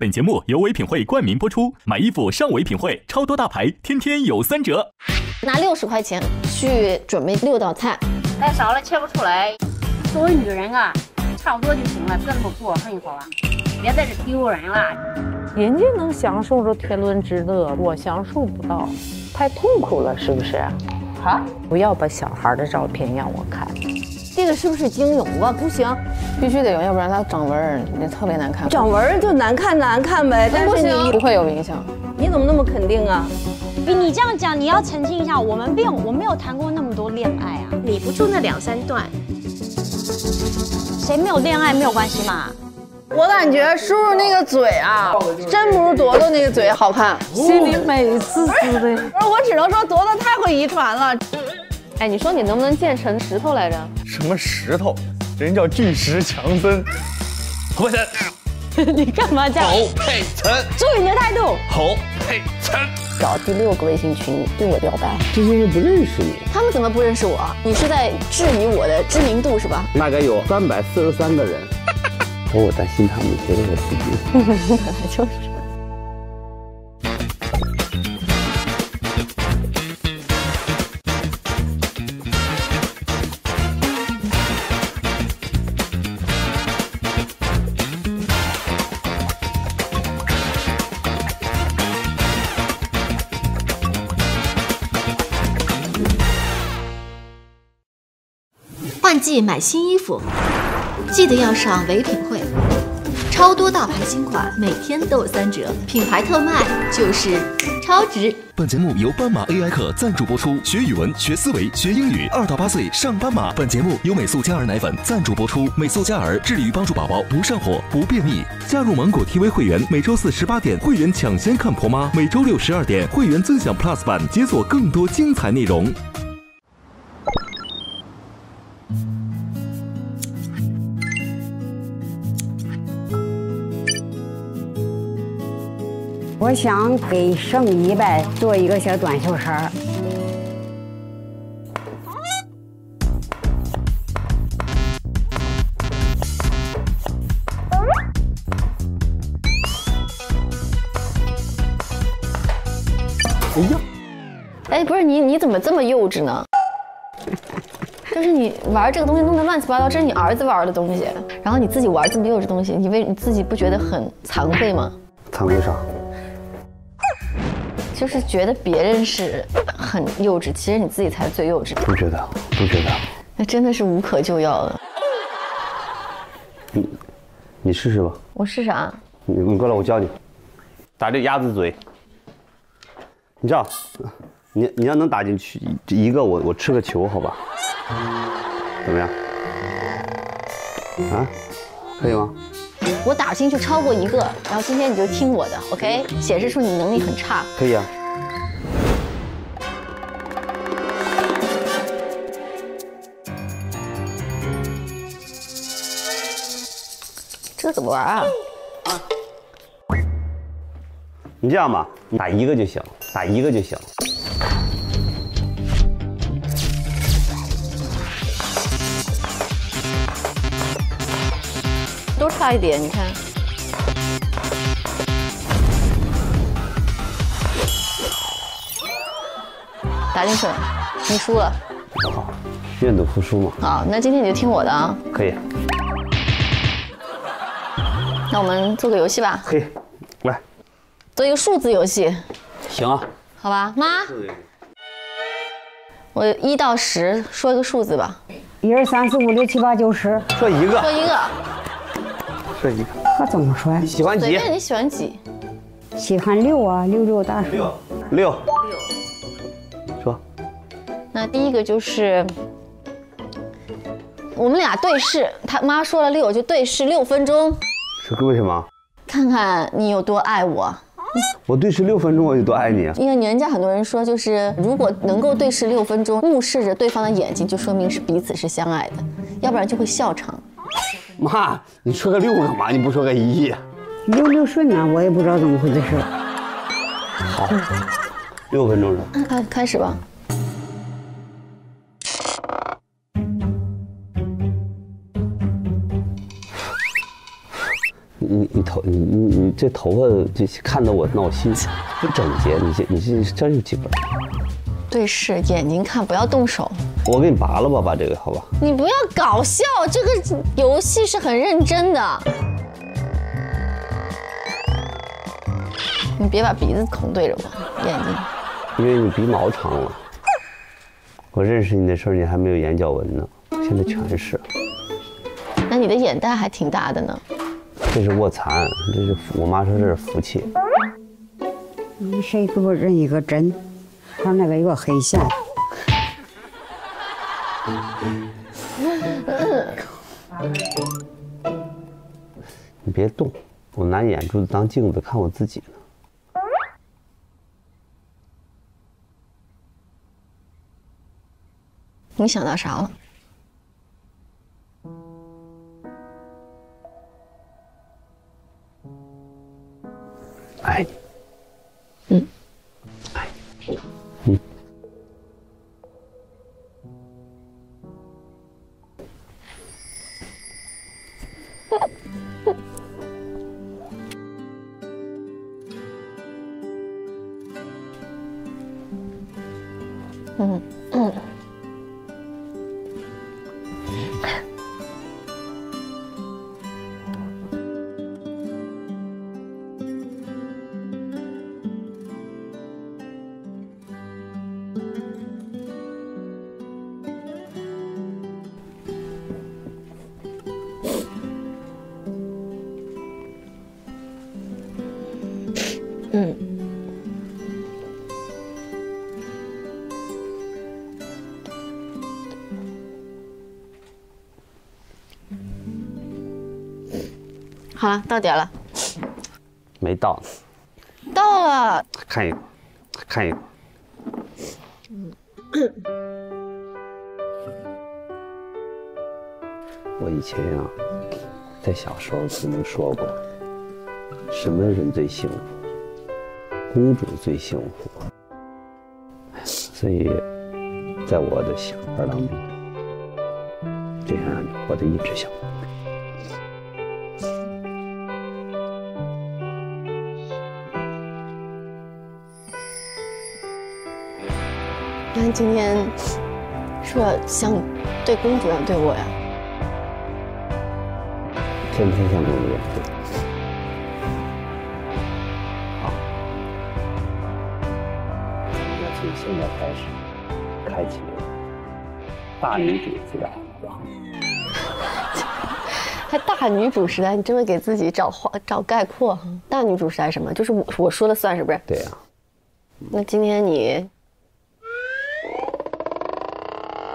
本节目由唯品会冠名播出，买衣服上唯品会，超多大牌，天天有3折。拿60块钱去准备6道菜，太少了切不出来。作为女人啊，差不多就行了，这么过分好吧？别在这丢人了。人家能享受着天伦之乐，我享受不到，太痛苦了，是不是？啊！不要把小孩的照片让我看。 这个是不是精油啊？不行，必须得有，要不然它长纹，那特别难看。长纹就难看呗，但是你不会有影响。你怎么那么肯定啊？你这样讲，你要澄清一下，我没有谈过那么多恋爱啊，理不住那2、3段。谁没有恋爱没有关系嘛？我感觉叔叔那个嘴啊，真不如朵朵那个嘴好看，心里美滋滋的。不是，我只能说朵朵太会遗传了。 哎，你说你能不能建成石头来着？什么石头？人叫巨石强森。侯佩岑，你干嘛这样？侯佩岑，注意你的态度。侯佩岑找第6个微信群对我表白，这些人不认识你，他们怎么不认识我？你是在质疑我的知名度是吧？大概有343个人。我担心他们觉得我自己，就是。 换季买新衣服，记得要上唯品会，超多大牌新款，每天都有3折，品牌特卖就是超值。本节目由斑马 AI 课赞助播出，学语文、学思维、学英语，2到8岁上斑马。本节目由美素佳儿奶粉赞助播出，美素佳儿致力于帮助宝宝不上火、不便秘。加入芒果 TV 会员，每周4、18点会员抢先看婆妈，每周6、12点会员尊享 Plus 版，解锁更多精彩内容。 我想给剩一辈做一个小短袖衫。哎呀，哎，不是你怎么这么幼稚呢？就是你玩这个东西弄得乱七八糟，这是你儿子玩的东西，然后你自己玩这么幼稚东西，你自己不觉得很惭愧吗？惭愧啥？ 就是觉得别人是很幼稚，其实你自己才是最幼稚的。不觉得，那真的是无可救药了。你试试吧。我试试啊。你过来，我教你。打这鸭子嘴。你这样，你要能打进去一个，我吃个球，好吧？怎么样？啊？可以吗？ 我打进去超过1个，然后今天你就听我的 ，OK？ 显示出你能力很差。可以啊。这怎么玩啊？啊！你这样吧，你打1个就行，打1个就行。 多差一点，你看。打进去了，你输了。好，愿赌服输嘛。好，那今天你就听我的啊。可以。那我们做个游戏吧。可以，来。做一个数字游戏。行啊。好吧，妈。我1到10说一个数字吧。1、2、3、4、5、6、7、8、9、10。说一个。 这一个，那怎么说呀？你喜欢几？随便你喜欢几？喜欢6啊，6大数。6。说。那第一个就是我们俩对视，他妈说了6就对视6分钟。这个为什么？看看你有多爱我。我对视6分钟，我有多爱你啊？因为人家很多人说，就是如果能够对视6分钟，目视着对方的眼睛，就说明是彼此是相爱的，要不然就会笑场。 妈，你说个6干嘛？你不说个1？6顺啊，我也不知道怎么回事。好，6分钟了，开始吧。你你这头发就看得我闹心，不整洁。你这真是几本？对视，眼睛看，不要动手。我给你拔了吧，把这个好吧？你不要搞笑，这个游戏是很认真的。你别把鼻子孔对着我，眼睛。因为你鼻毛长了。我认识你的时候，你还没有眼角纹呢，现在全是。那你的眼袋还挺大的呢。 这是卧蚕，这是我妈说这是福气。你谁给我认一个针？他那个有个黑线。你别动，我拿眼珠子当镜子看我自己呢。你想到啥了？ 爱你，嗯，爱你，嗯，嗯嗯，嗯，好了，到点了。没到。到了。看一个，看一个。我以前呀，在小时候曾经说过，什么人最幸福？ 公主最幸福，所以，在我的想法当中，这样你活得一直幸福。那今天说像对公主要对我呀，天天像公主。 现在开始，开启大女主时代，好不好？还大女主时代，你真会给自己找概括。大女主时代什么？就是我说了算，是不是？对呀、啊。那今天你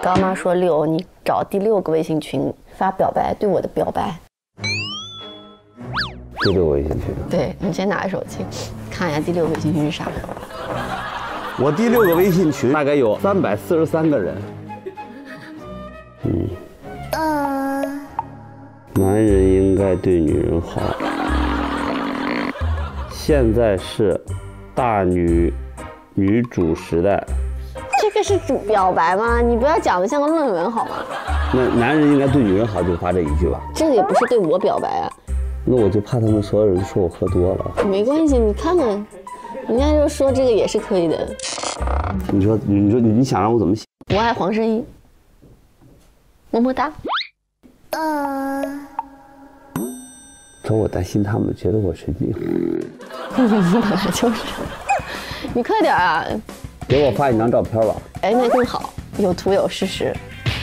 刚妈说6，你找第6个微信群发表白，对我的表白。第6微信群。对你先拿着手机，看一下第6微信群是啥。 我第6个微信群大概有343个人。嗯，男人应该对女人好。现在是大女主时代。这个是表白吗？你不要讲的像个论文好吗？那男人应该对女人好，就发这一句吧。这个也不是对我表白啊。那我就怕他们所有人说我喝多了。没关系，你看看。 人家就说这个也是可以的。你说，你想让我怎么写？我爱黄圣依，么么哒。可我担心他们觉得我神经。本来就是。你快点啊！给我发一张照片吧。哎，那更好，有图有事实。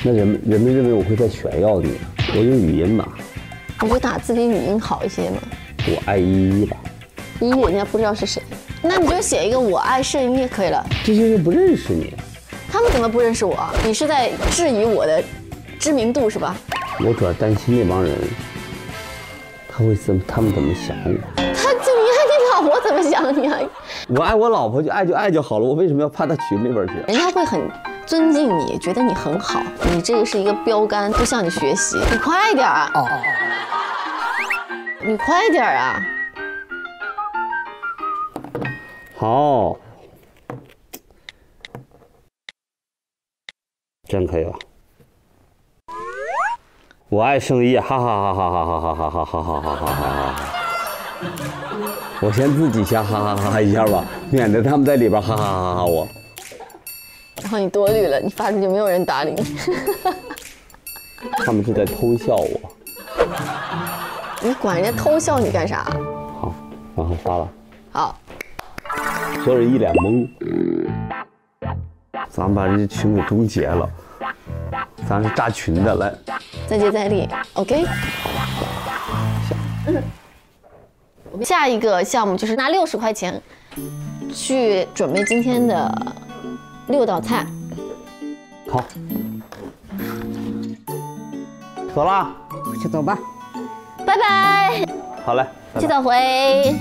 那人们认为我会在炫耀你，我用语音吧。你就打字比语音好一些嘛。我爱依依吧。依依人家不知道是谁。 那你就写一个“我爱圣依”也可以了。这些人不认识你，他们怎么不认识我？你是在质疑我的知名度是吧？我主要担心那帮人，他们怎么想我？你爱你老婆怎么想你啊？我爱我老婆就爱好了，我为什么要怕到群里边去？人家会很尊敬你，觉得你很好，你这个是一个标杆，不向你学习。你快点啊！哦，你快点啊！ 好，这样可以吧？我爱圣依，哈哈哈哈哈哈哈哈哈哈哈哈哈哈！我先自己先哈哈哈哈一下吧，免得他们在里边哈哈哈哈我。然后你多虑了，你发出去没有人搭理你。他们是在偷笑我。你管人家偷笑你干啥？好，然后发了。好。所有人一脸懵。咱们把这群给终结了。 咱是扎群的，来，再接再厉 ，OK。下一个项目就是拿60块钱去准备今天的6道菜。好，走了，回去走吧，拜拜。好嘞，去早回。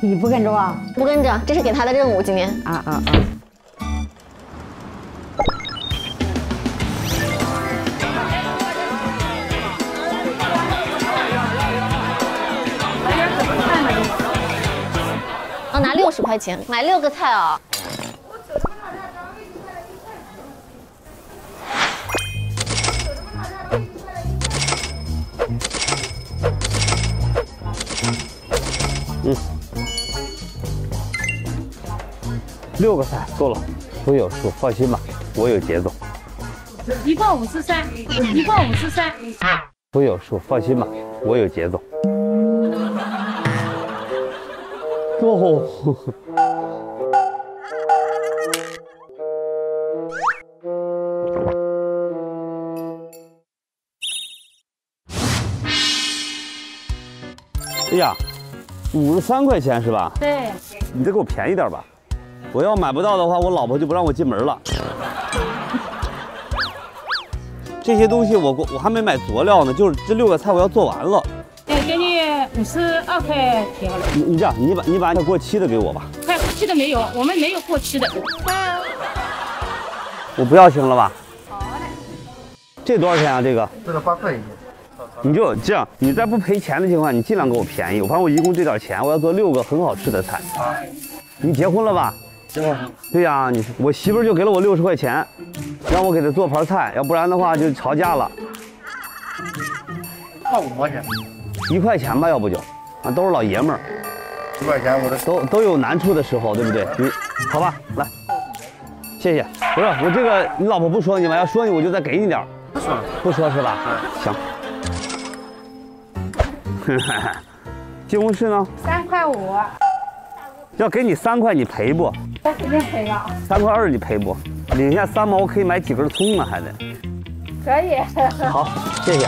你不跟着啊？不跟着，这是给他的任务，今天。啊。 拿60块钱买6个菜啊！6个菜够了，我有数，放心吧，我有节奏。一共5次3，我有数，放心吧，我有节奏。 哦，哎呀，53块钱是吧？对，你再给我便宜点吧，我要买不到的话，我老婆就不让我进门了。这些东西我还没买佐料呢，就是这6个菜我要做完了。 52块钱。你这样，你把那过期的给我吧。快过期的没有，我们没有过期的。我不要行了吧？好嘞。这多少钱啊？这个？这个8块1斤。你就这样，你在不赔钱的情况，你尽量给我便宜。我反正我一共这点钱，我要做6个很好吃的菜。你结婚了吧？结婚。对呀、啊，我媳妇就给了我60块钱，让我给她做盘菜，要不然的话就吵架了。5毛钱。 1块钱吧，要不就，啊，都是老爷们儿。1块钱我这都有难处的时候，对不对？你好吧，来，谢谢。不是我这个，你老婆不说你吗？要说你我就再给你点儿。不说，不说是吧？行。西红柿呢？3块5。要给你3块，你赔不？那肯定赔呀。3块2你赔不？领下3毛可以买几根葱呢，还得。可以。好，谢谢。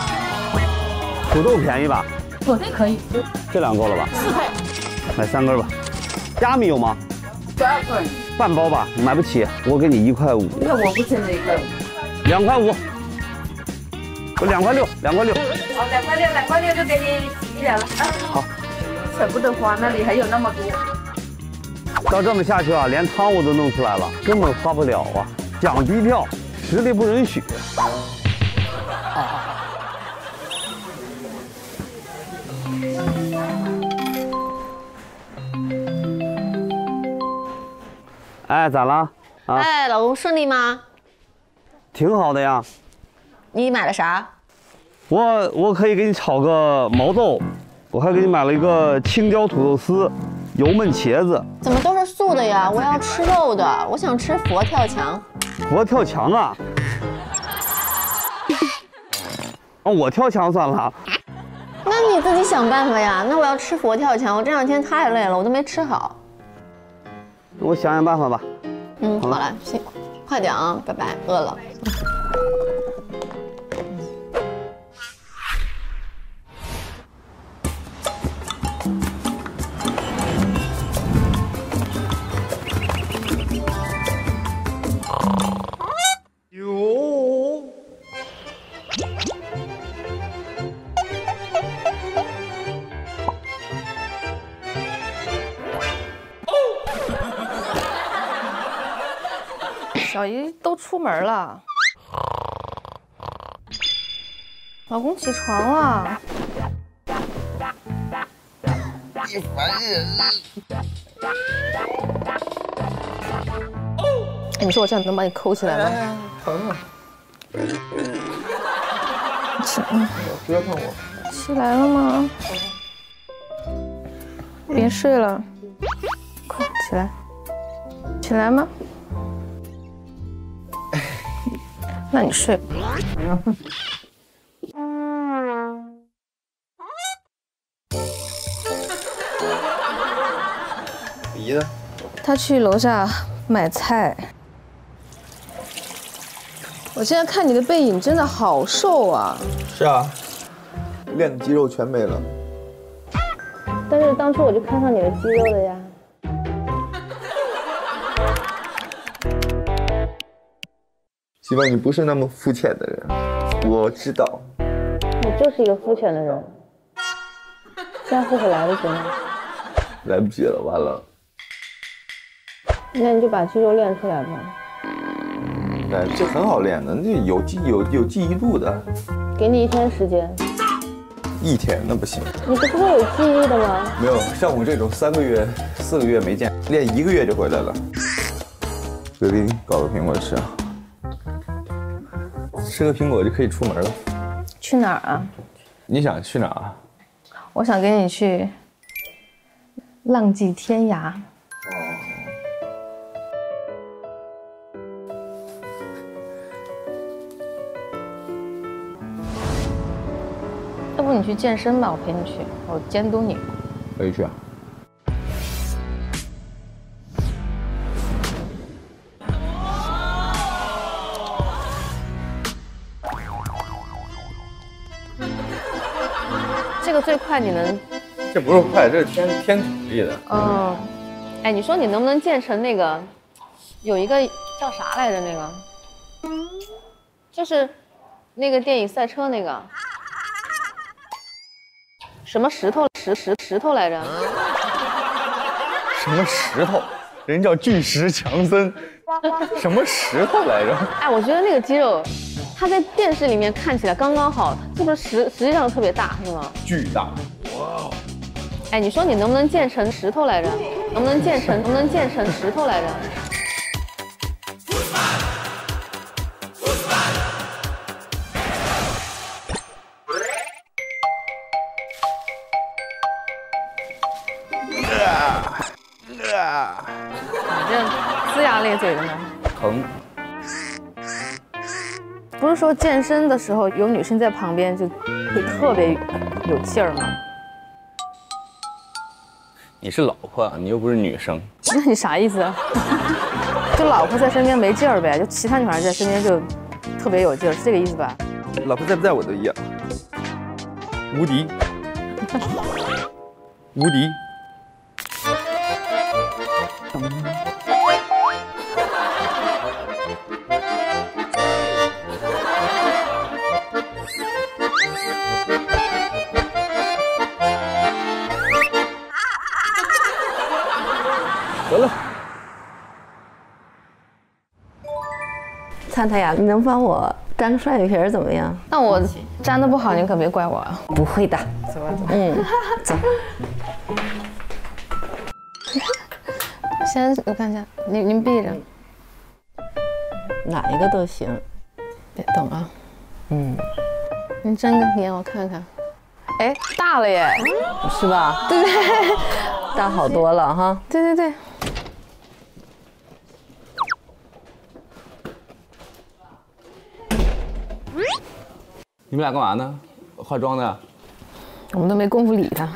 土豆便宜吧？ 我这可以，这2够了吧？4块，买3根吧。虾米有吗？12块，半包吧，买不起，我给你1块5。那我不吃这个，2块5，我2块6，2块6。好，2块6就给你1点了。好，舍不得花，那里还有那么多。照这么下去啊，连汤我都弄出来了，根本花不了啊，讲低调，实力不允许。啊。 哎，咋了？啊、哎，老公顺利吗？挺好的呀。你买了啥？我可以给你炒个毛豆，我还给你买了一个青椒土豆丝，油焖茄子。怎么都是素的呀？我要吃肉的，我想吃佛跳墙。佛跳墙啊？啊，我跳墙算了。 那你自己想办法呀。那我要吃佛跳墙，我这2天太累了，我都没吃好。我想想办法吧。嗯，好了，行，快点啊，拜拜，饿了。小姨都出门了，老公起床了。你烦人！哎，你说我这样能把你抠起来吗？疼啊！起来了吗？别睡了，快起来，起来吗？那你睡。姨呢？她去楼下买菜。我现在看你的背影真的好瘦啊！是啊，练的肌肉全没了。 但是当初我就看上你的肌肉了呀。希望你不是那么肤浅的人，我知道。我就是一个肤浅的人。现在后悔来得及吗？来不及了，完了。那你就把肌肉练出来吧。哎，这很好练的，那有记忆度的。给你一天时间。 一天那不行，你不是会有记忆的吗？没有，像我这种3个月、4个月没见，练1个月就回来了。我给你搞个苹果吃，吃个苹果就可以出门了。去哪儿啊？你想去哪儿啊？我想跟你去浪迹天涯。要不你去健身吧，我陪你去，我监督你。可以去啊。这个最快，你能？这不是快，这是天阻力的。嗯。哎，你说你能不能健成那个？有一个叫啥来着？那个，就是那个电影赛车那个。 什么石头来着？什么石头？人叫巨石强森。什么石头来着？哎，我觉得那个肌肉，它在电视里面看起来刚刚好，这个实际上特别大，是吗？巨大！哇！哎，你说你能不能健成石头来着？能不能健成石头来着？嘴的呢？疼。不是说健身的时候有女生在旁边就会特别有劲儿吗？你是老婆啊，你又不是女生。那你啥意思啊？就老婆在身边没劲儿呗，就其他女孩在身边就特别有劲儿，是这个意思吧？老婆在不在我都一样。无敌。无敌。 灿灿呀，你能帮我粘个涮鱼皮儿怎么样？那我粘的不好，你可别怪我啊！不会的，走吧，走。嗯，走。先我看一下，您闭着，哪一个都行，别动啊。嗯，您睁个眼我看看。哎，大了耶，是吧？对不对？大好多了哈。对对对。 你们俩干嘛呢？化妆呢？我们都没工夫理他。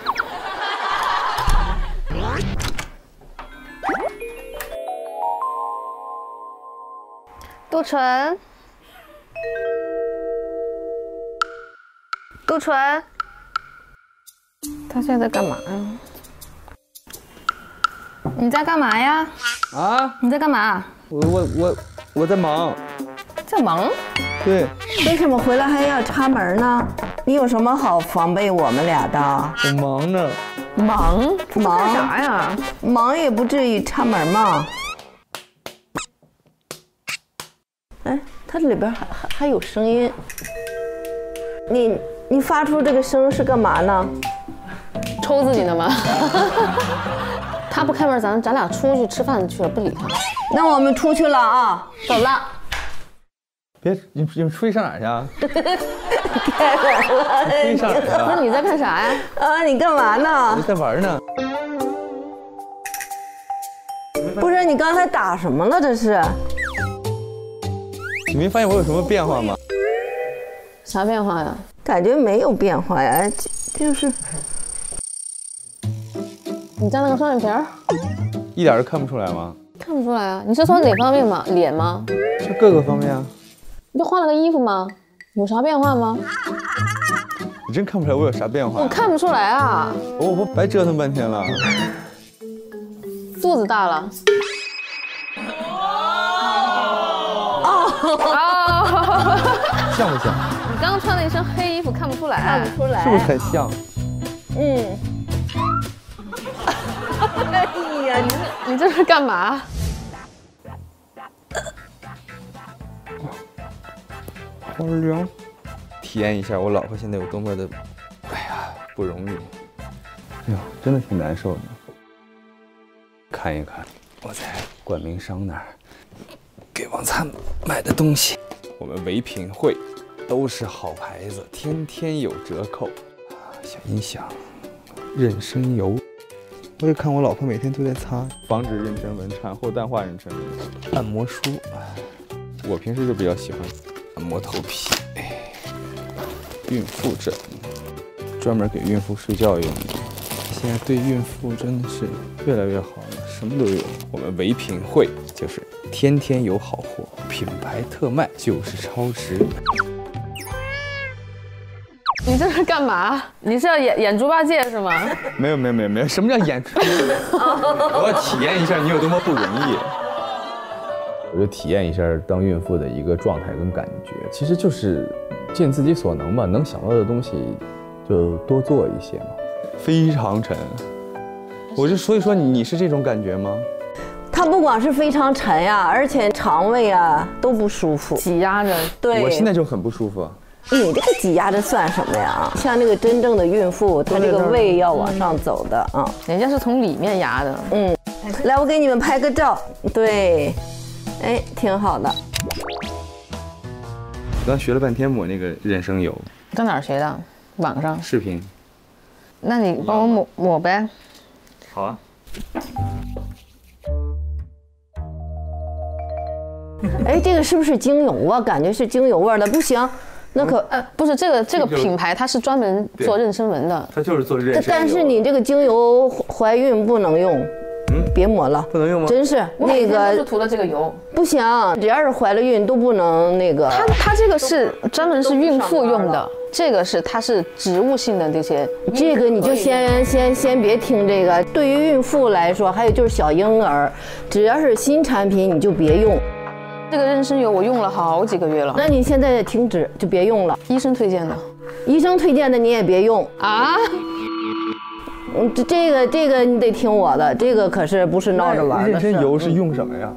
杜淳，杜淳，他现在在干嘛呀？你在干嘛呀？啊？你在干嘛？我在忙。在忙？ 对，为什么回来还要插门呢？你有什么好防备我们俩的？我忙呢，忙干啥呀？忙也不至于插门嘛。哎，它这里边还有声音，你发出这个声是干嘛呢？抽自己的吗？他不开门，咱俩出去吃饭去了，不理他。那我们出去了啊，走了。 别，你们出去上哪去啊？太晚了。出去上哪去啊？那你在干啥呀？啊，你干嘛呢？我在玩呢。不是你刚才打什么了？这是？你没发现我有什么变化吗？啥变化呀？感觉没有变化呀，就是你家那个双眼皮儿，一点都看不出来吗？看不出来啊！你是说哪方面吗？脸吗？是各个方面啊。你就换了个衣服吗？有啥变化吗？你真看不出来我有啥变化、啊？我看不出来啊！我白折腾半天了。肚子大了。哦。像不像？你刚刚穿了一身黑衣服，看不出来。看不出来。是不是很像？嗯。哎呀，你这是干嘛？好凉，体验一下我老婆现在有多么的，哎呀，不容易。哎呦，真的挺难受的。看一看我在冠名商那儿给王灿买的东西，我们唯品会都是好牌子，天天有折扣。小音响、妊娠油，我就看我老婆每天都在擦，防止妊娠纹产后淡化妊娠纹。按摩梳，我平时就比较喜欢。 按摩头皮，孕妇枕，专门给孕妇睡觉用的。现在对孕妇真的是越来越好了，什么都有。我们唯品会就是天天有好货，品牌特卖就是超值。你这是干嘛？你是要演猪八戒是吗？没有，什么叫演猪？我要体验一下你有多么不容易。 我就体验一下当孕妇的一个状态跟感觉，其实就是尽自己所能吧，能想到的东西就多做一些嘛。非常沉，我就所以说你是这种感觉吗？它不光是非常沉呀、啊，而且肠胃啊都不舒服，挤压着。对，我现在就很不舒服。你这个挤压着算什么呀？像这个真正的孕妇，她这个胃要往上走的啊，人家是从里面压的。嗯，来，我给你们拍个照。对。 哎，挺好的。我刚学了半天抹那个妊娠油，你到哪儿学的？网上视频。那你帮我抹呗。好啊。哎，这个是不是精油啊？感觉是精油味的，不行。那可不是这个品牌，它是专门做妊娠纹的。它就是做妊娠纹。但是你这个精油怀孕不能用。 别抹了，不能用吗？真是那个就涂了这个油，不行，只要是怀了孕都不能那个。它这个是专门是孕妇用的，这个是它是植物性的这些。这个你就先别听这个。对于孕妇来说，还有就是小婴儿，只要是新产品你就别用。这个妊娠油我用了好几个月了，那你现在停止就别用了。医生推荐的，你也别用啊。 这个你得听我的，这个可是不是闹着玩的。妊娠油是用什么呀？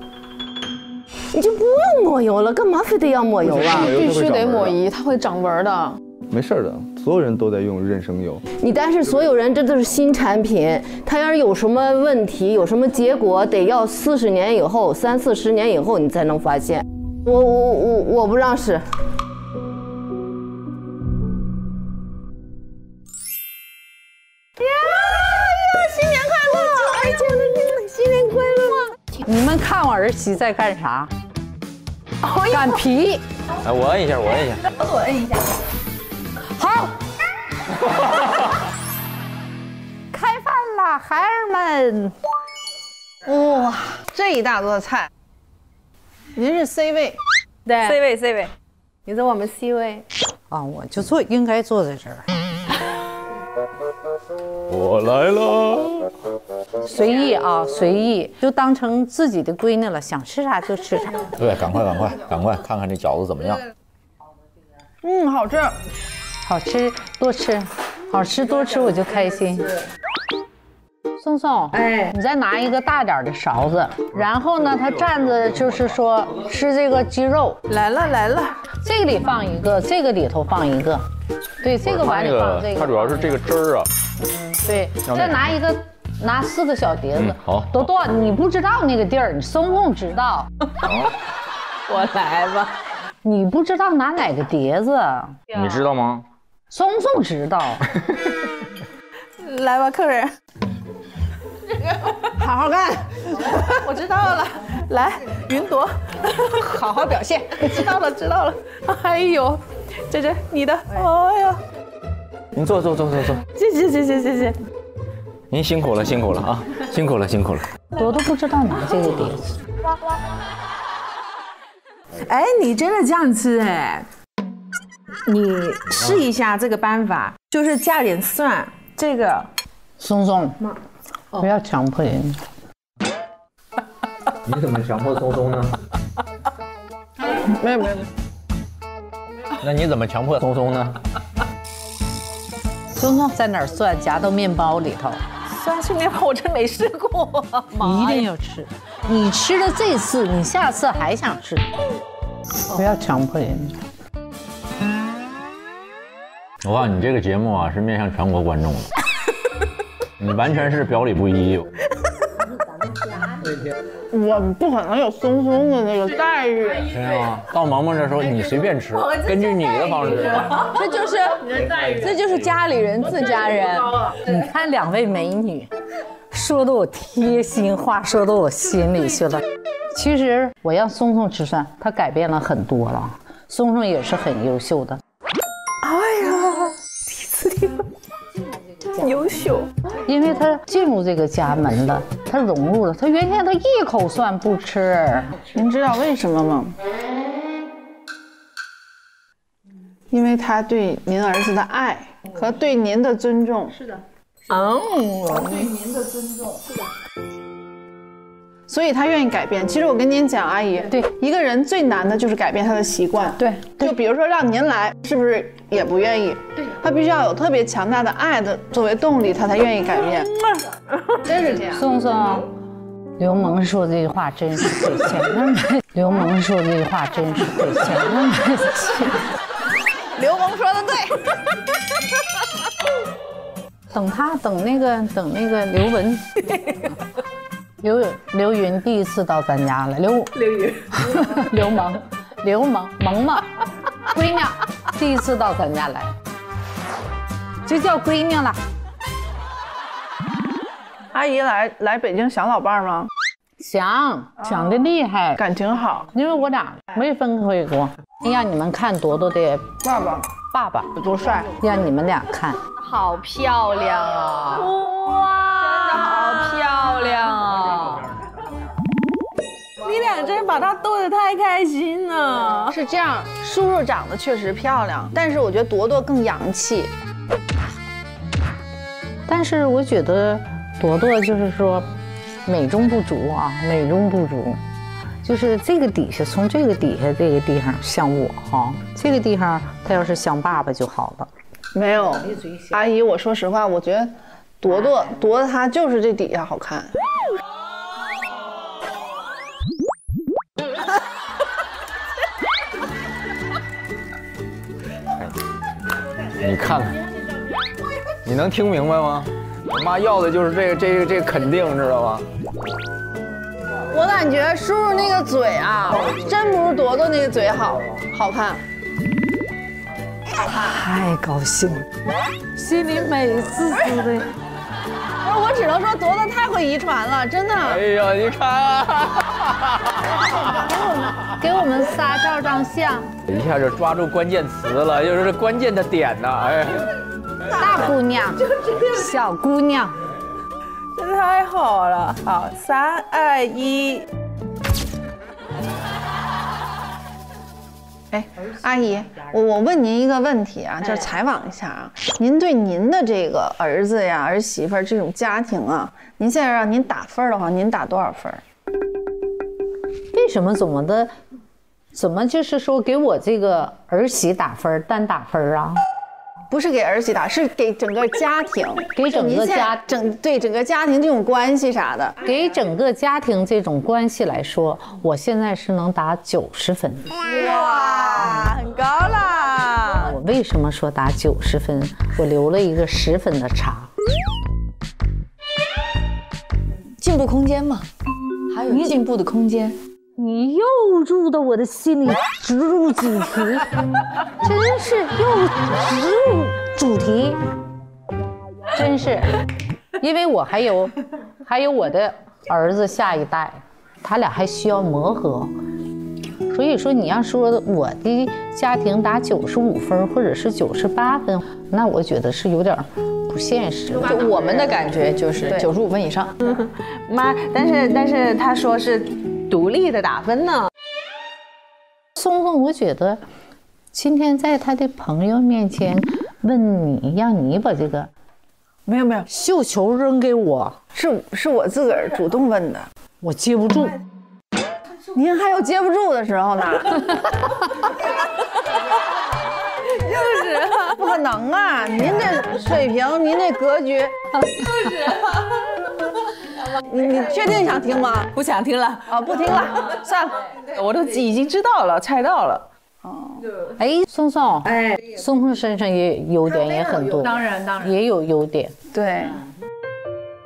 你就不用抹油了，干嘛非得要抹油啊？必须得抹油，它会长纹的。没事的，所有人都在用妊娠油。你但是所有人这都是新产品，它要是有什么问题、有什么结果，得要40年以后、30、40年以后你才能发现。我不让试。 你们看我儿媳在干啥？擀皮。哎，我摁一下，我摁一下。好。开饭啦，孩儿们！哇，这一大桌菜。您是 C 位，对 ，C 位 ，C 位。你在我们 C 位。啊，我就应该坐在这儿。我来了。 随意啊，随意，就当成自己的闺女了，想吃啥就吃啥。对，赶快看看这饺子怎么样。嗯，好吃，好吃多吃我就开心。宋宋，哎，你再拿一个大点的勺子，然后呢，它蘸着就是说吃这个鸡肉。来了，这个里放一个，这个里头放一个，对，这个碗里放这个。它主要是这个汁儿啊。嗯，对，再拿一个。 拿4个小碟子，好，多多，你不知道那个地儿，你松松知道。我来吧，你不知道拿哪个碟子，你知道吗？松松知道。来吧，客人。这个好好干，我知道了。来，云朵，好好表现。知道了，知道了。哎呦，这你的，哎呀，您坐坐坐坐坐。谢谢。您辛苦了啊，辛苦了。我都不知道拿这个碟子。哎，你真的这样吃哎？你试一下这个办法，就是加点蒜，这个松，不要强迫人。你怎么强迫松呢？没有。那你怎么强迫松呢？松在哪儿蒜？夹到面包里头。蒜是面包，我真没试过。你一定要吃，你吃了这次，你下次还想吃。不要强迫人。哇，你这个节目啊，是面向全国观众的，你完全是表里不一。我不可能有松的那个待遇。真的吗？到萌萌这时候你随便吃，根据你的方式。这就是家里人自家人。你看两位美女，说的我贴心话，说到我心里去了。其实我让松吃饭，他改变了很多了。松也是很优秀的。哎呀，第一次听。优秀，因为他进入这个家门了，他融入了。他原先他一口蒜不吃，您知道为什么吗？因为他对您儿子的爱和对您的尊重。是的。哦，对您的尊重。是的。所以他愿意改变。其实我跟您讲，阿姨，对一个人最难的就是改变他的习惯。对，就比如说让您来，是不是也不愿意？对。他必须要有特别强大的爱的作为动力，他才愿意改变。真是这样。松，刘萌说这句话真是亏欠。刘萌说的对。等那个刘文，刘云第一次到咱家了。刘云，刘萌闺女第一次到咱家来。就叫闺女了。阿姨来北京想老伴儿吗？想的厉害，感情好。因为我俩没分开过。让你们看朵朵的爸爸多帅，让你们俩看。好漂亮啊！哇，真的好漂亮啊！你俩真把她逗得太开心了。是这样，叔叔长得确实漂亮，但是我觉得朵朵更洋气。但是我觉得朵朵就是说美中不足啊，就是这个底下，从这个底下这个地方像我哈，这个地方他要是像爸爸就好了。没有，阿姨，我说实话，我觉得朵朵她就是这底下好看。你看看。你能听明白吗？我妈要的就是这肯定，知道吧？我感觉叔叔那个嘴啊，真不如朵朵那个嘴好看。太高兴了，心里美滋滋的。我只能说朵朵太会遗传了，真的。哎呀，你看啊，给我们仨照张相。一下就抓住关键词了，就是关键的点呐，哎。大姑娘，小姑娘，这太好了！好，3、2、1。哎，阿姨，我问您一个问题啊，就是采访一下啊，您对您的这个儿子呀、儿媳妇这种家庭啊，您现在让您打分的话，您打多少分？为什么怎么就是说给我这个儿媳打分，单打分啊？不是给儿媳打，是给整个家庭，给整个家整个家庭这种关系啥的，给整个家庭这种关系来说，我现在是能打90分。哇，很高了！我为什么说打90分？我留了一个10分的差，进步空间嘛，还有进步的空间。你又住到我的心里，植入主题，真是又植入主题，真是，因为我还有还有我的儿子下一代，他俩还需要磨合。所以说，你要说我的家庭打95分或者是98分，那我觉得是有点不现实。就我们的感觉就是95分以上。妈，但是他说是独立的打分呢。松松，我觉得今天在他的朋友面前问你，让你把这个。 没有，绣球扔给我，是我自个儿主动问的，我接不住。您还有接不住的时候呢？就是、啊、不可能啊！您这水平，您这格局，就是啊。你确定想听吗？不想听了啊、哦，不听了，算了，我都已经知道了，猜到了。 哎，松松，哎，松松身上也优点也很多，当然也有优点。对，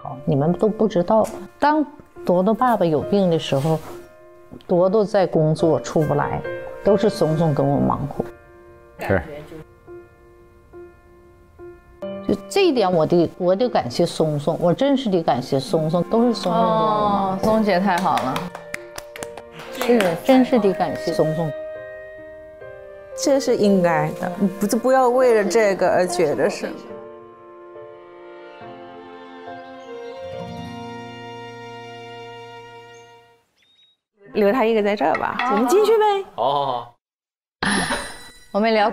好，你们都不知道，当朵朵爸爸有病的时候，朵朵在工作出不来，都是松松跟我忙活。是，就这一点，我得感谢松松，我真是得感谢松松，都是松松跟我忙活。松姐太好了，是，真是得感谢松松。 这是应该的，不要为了这个而觉得是。留他一个在这儿吧，我们进去呗。好。我们聊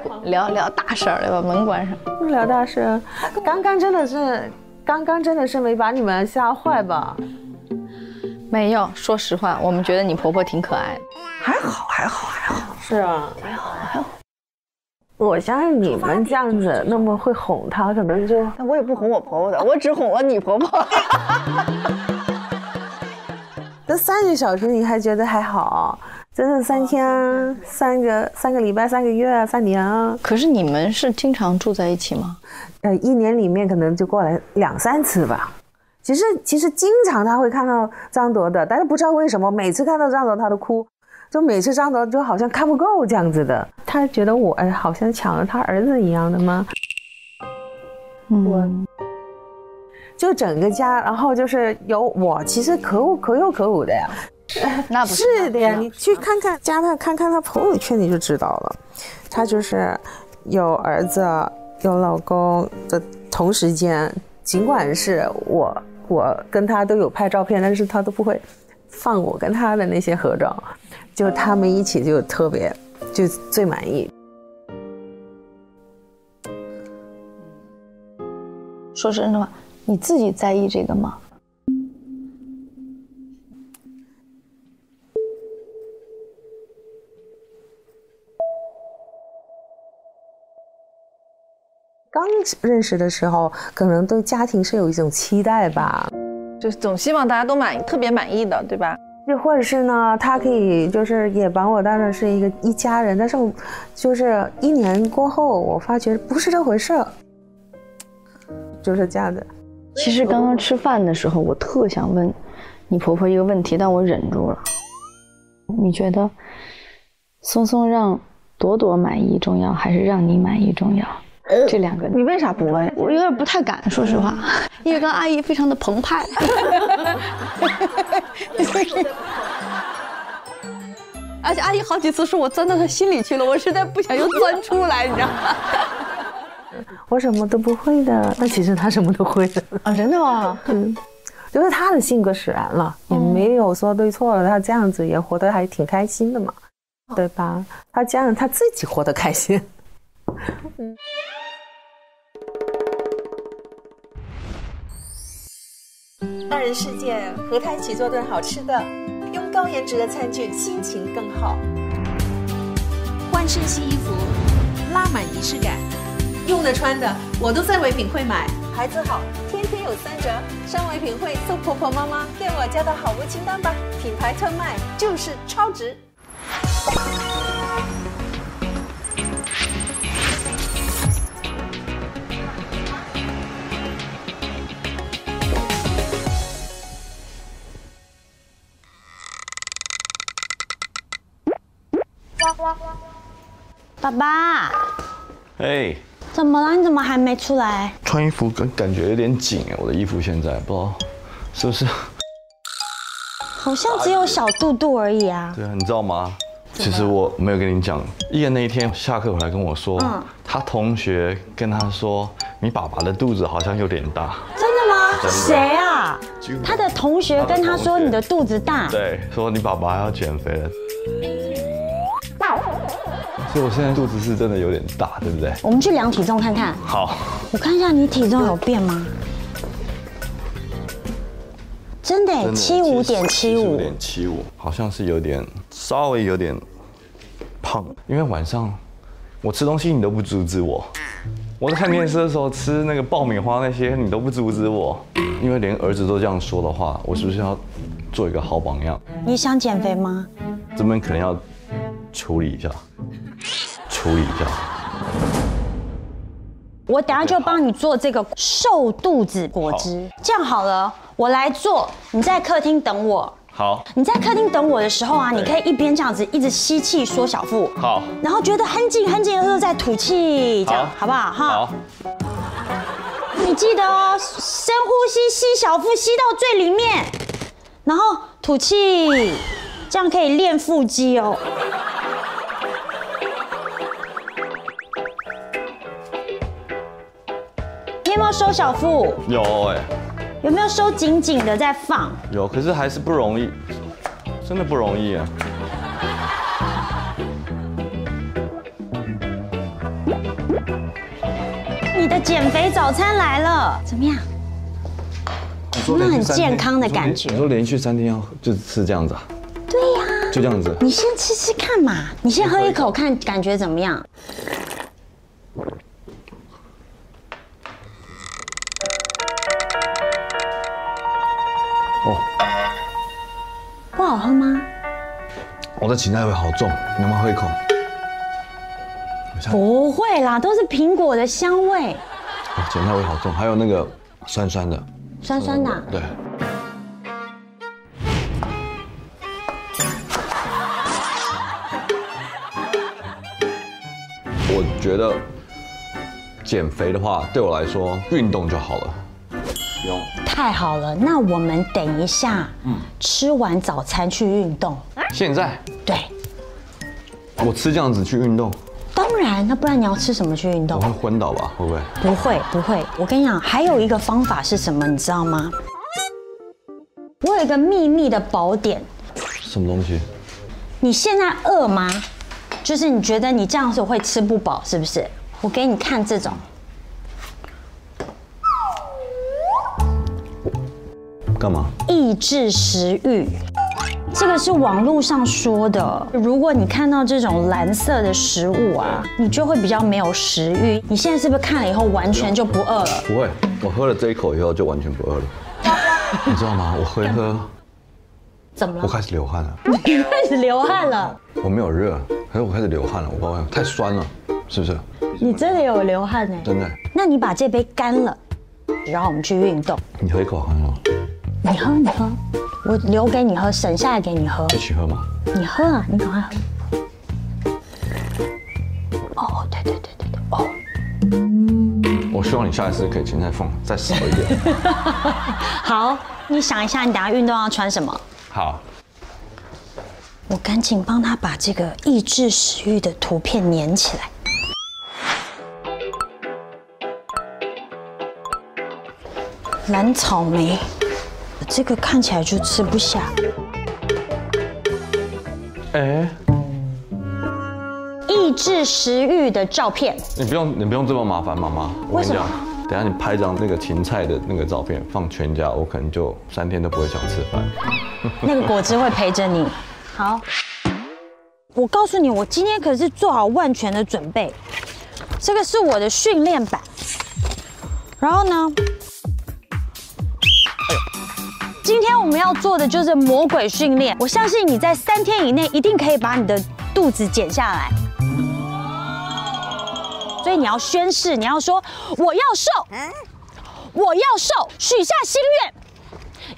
大事儿，把门关上。不聊大事，刚刚真的是没把你们吓坏吧？没有，说实话，我们觉得你婆婆挺可爱的。还好。是啊，还好。 我相信你们这样子那么会哄她，可能就……那我也不哄我婆婆的，我只哄我女婆婆。那3个小时你还觉得还好，真是3天、3个礼拜、3个月、3年。可是你们是经常住在一起吗？1年里面可能就过来2、3次吧。其实经常她会看到张铎的，但是不知道为什么每次看到张铎她都哭。 就每次张铎就好像看不够这样子的，他觉得我哎好像抢了他儿子一样的吗？嗯，就整个家，然后就是有我，其实可有可无的呀。那不是的呀，你去看看他朋友圈你就知道了，他就是有儿子有老公的同时间，尽管是我跟他都有拍照片，但是他都不会放我跟他的那些合照。 就他们一起就特别，就最满意。说真的话，你自己在意这个吗？刚认识的时候，可能对家庭是有一种期待吧，就总希望大家都特别满意的，对吧？ 就或者是呢，他可以就是也把我当成是一家人，但是我就是1年过后，我发觉不是这回事，就是这样的。其实刚刚吃饭的时候，我特想问你婆婆一个问题，但我忍住了。你觉得松松让朵朵满意重要，还是让你满意重要？这2个你为啥不问？我有点不太敢，说实话，因为刚阿姨非常的澎湃。而且阿姨好几次说我钻到她心里去了，我实在不想又钻出来，你知道吗？我什么都不会的，但其实她什么都会的啊！真的吗？嗯，就是她的性格使然了，也没有说对错了，她这样子也活得还挺开心的嘛，对吧？她这样她自己活得开心。嗯。 二人世界，和他一起做顿好吃的，用高颜值的餐具，心情更好。换身新衣服，拉满仪式感。用的穿的，我都在唯品会买。孩子好，天天有3折。上唯品会送婆婆妈妈对我家的好物清单吧，品牌特卖就是超值。爸爸，哎，怎么了？你怎么还没出来？穿衣服感觉有点紧，我的衣服现在不知道是不是？好像只有小肚肚而已啊。对啊，你知道吗？其实我没有跟你讲，一言那一天下课回来跟我说，他同学跟他说，你爸爸的肚子好像有点大。真的吗？谁啊？他的同学跟他说你的肚子大。对，说你爸爸要减肥了。 所以我现在肚子是真的有点大，对不对？我们去量体重看看。好，我看一下你体重有变吗？真的，75.75。75.75，好像是有点，稍微有点胖。因为晚上我吃东西你都不阻止我，我在看电视的时候吃那个爆米花那些你都不阻止我，因为连儿子都这样说的话，我是不是要做一个好榜样？你想减肥吗？这边可能要。 处理一下。我等下就帮你做这个瘦肚子果汁。这样好了，我来做，你在客厅等我。好。你在客厅等我的时候啊，你可以一边这样子一直吸气缩小腹。好。然后觉得很紧很紧的时候再吐气，这样好不好？好。你记得哦，深呼吸，吸小腹，吸到最里面，然后吐气。 这样可以练腹肌哦。你有没有收小腹？有哎。有没有收紧紧的再放？有，可是还是不容易，真的不容易啊。你的减肥早餐来了，怎么样？那很健康的感觉。你说连续3天要就是吃这样子啊？ 对呀，就这样子。你先吃吃看嘛，你先喝一口看感觉怎么样。哦，不好喝吗？我的期待会好重，你能不能喝一口？不会啦，都是苹果的香味。哦，期待会好重，还有那个酸酸的。酸酸的。对。 我觉得减肥的话，对我来说运动就好了，不用。太好了，那我们等一下，吃完早餐去运动。现在？对。我吃这样子去运动？当然，那不然你要吃什么去运动？我会昏倒吧？会不会？不会，不会。我跟你讲，还有一个方法是什么，你知道吗？我有一个秘密的宝典。什么东西？你现在饿吗？ 就是你觉得你这样子会吃不饱，是不是？我给你看这种，干嘛？抑制食欲，这个是网络上说的。如果你看到这种蓝色的食物啊，你就会比较没有食欲。你现在是不是看了以后完全就不饿了？不会，我喝了这一口以后就完全不饿了。你知道吗？我喝一喝，怎么了？我开始流汗了。你开始流汗了？我没有热。 可是我开始流汗了，我不知道太酸了，是不是？你真的有流汗呢？真的。那你把这杯干了，然后我们去运动。你喝一口看看。你喝，你喝，我留给你喝，省下来给你喝。一起喝吗？你喝啊，你赶快喝。哦，对对对对对，哦。我希望你下一次可以芹菜放再少一点。好，你想一下，你等下运动要穿什么？好。 我赶紧帮他把这个抑制食欲的图片粘起来。蓝草莓，这个看起来就吃不下。哎，抑制食欲的照片，你不用这么麻烦，妈妈。为什么？等下你拍张那个芹菜的那个照片放全家，我可能就3天都不会想吃饭。那个果汁会陪着你。 好，我告诉你，我今天可是做好万全的准备。这个是我的训练版，然后呢，今天我们要做的就是魔鬼训练。我相信你在3天以内一定可以把你的肚子减下来。所以你要宣誓，你要说我要瘦，我要瘦，许下心愿。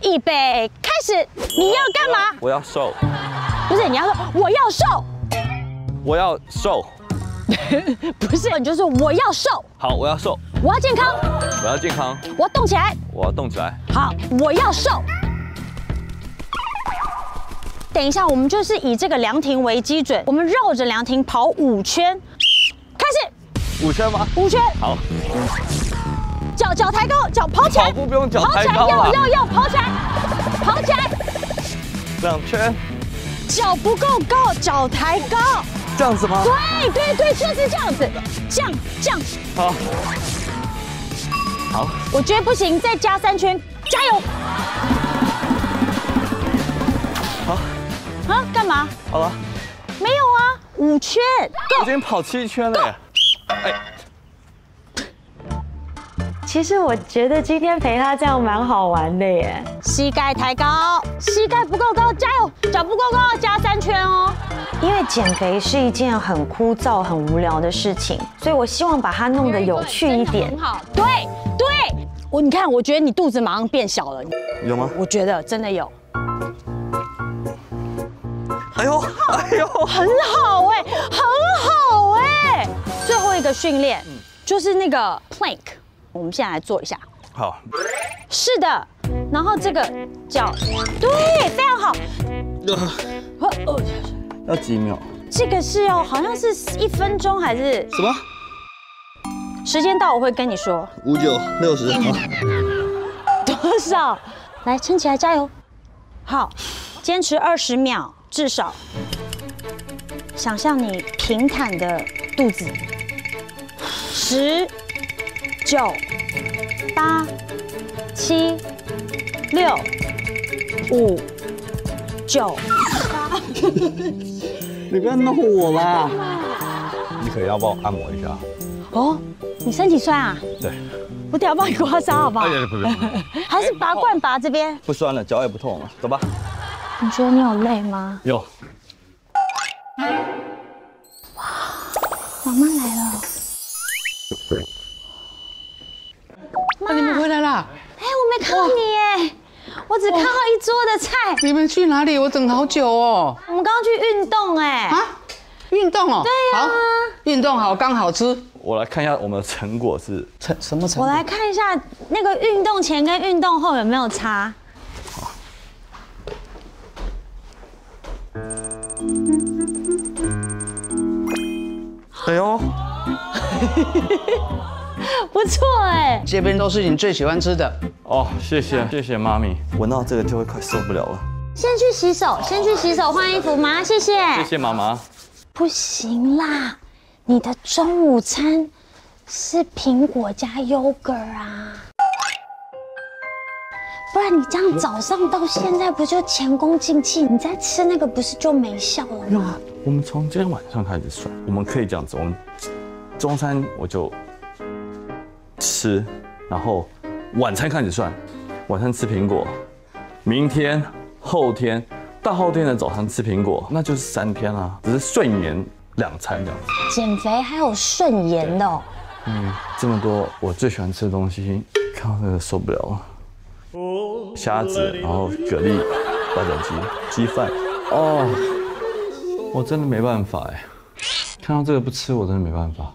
预备，开始！你要干嘛？我要瘦。 不是，你要说我要瘦，我要瘦，不是，你就说我要瘦。好，我要瘦，我要健康。我要健康。我要动起来。我要动起来。好，我要瘦。等一下，我们就是以这个凉亭为基准，我们绕着凉亭跑5圈，开始。5圈吗？5圈。好。脚抬高，脚跑起来。跑步不用脚抬高啊。要跑起来，跑起来。2圈。脚不够高，脚抬高。 这样子吗？对，就是这样子，这样。好，好，我觉得不行，再加3圈，加油！好，啊，干嘛？好了，没有啊，5圈。我今天跑7圈了耶。哎，其实我觉得今天陪他这样蛮好玩的耶。膝盖抬高，膝盖不够高，加油！脚不够高，加3圈哦。 因为减肥是一件很枯燥、很无聊的事情，所以我希望把它弄得有趣一点。很好，对，你看，我觉得你肚子马上变小了，有吗？我觉得真的有。哎呦，很好哎，很好哎。最后一个训练就是那个 plank， 我们现在来做一下。好。是的，然后这个脚，对，非常好。要几秒？这个是哦，好像是1分钟还是什么？时间到我会跟你说。59、60，多少？来撑起来，加油！好，坚持20秒至少。想象你平坦的肚子。10、9、8、7、6、5、4、3、2、1。你不要弄我啦！你可要帮我按摩一下。哦，你身体酸啊？对。我等下帮你刮痧，好不好？哎呀，不。还是拔罐拔这边。不酸了，脚也不痛了，走吧。你觉得你有累吗？有。哇，妈妈来了。妈，你们回来啦？哎，我没看到你哎。 我只看到一桌的菜。你们去哪里？我等好久哦。我们刚刚去运动哎。啊，运动哦。对啊。运动好，刚好吃。我来看一下我们的成果是什么成果？我来看一下那个运动前跟运动后有没有差。哎呦，不错哎。这边都是你最喜欢吃的。 哦，谢谢妈咪，闻到这个就会快受不了了。先去洗手，换衣服吗？谢谢妈妈。不行啦，你的中午餐是苹果加 yogurt 啊，不然你这样早上到现在不就前功尽弃？你再吃那个不是就没效了吗？没有啊，我们从今天晚上开始算，我们可以这样子，我们中餐我就吃，然后。 晚餐开始算，晚餐吃苹果，明天、后天、大后天的早上吃苹果，那就是3天啊，只是顺延2餐这样子。减肥还有顺延的哦。嗯，这么多我最喜欢吃的东西，看到那个受不了了。虾子，然后蛤蜊、八角鸡、鸡饭，哦，我真的没办法哎，看到这个不吃我真的没办法。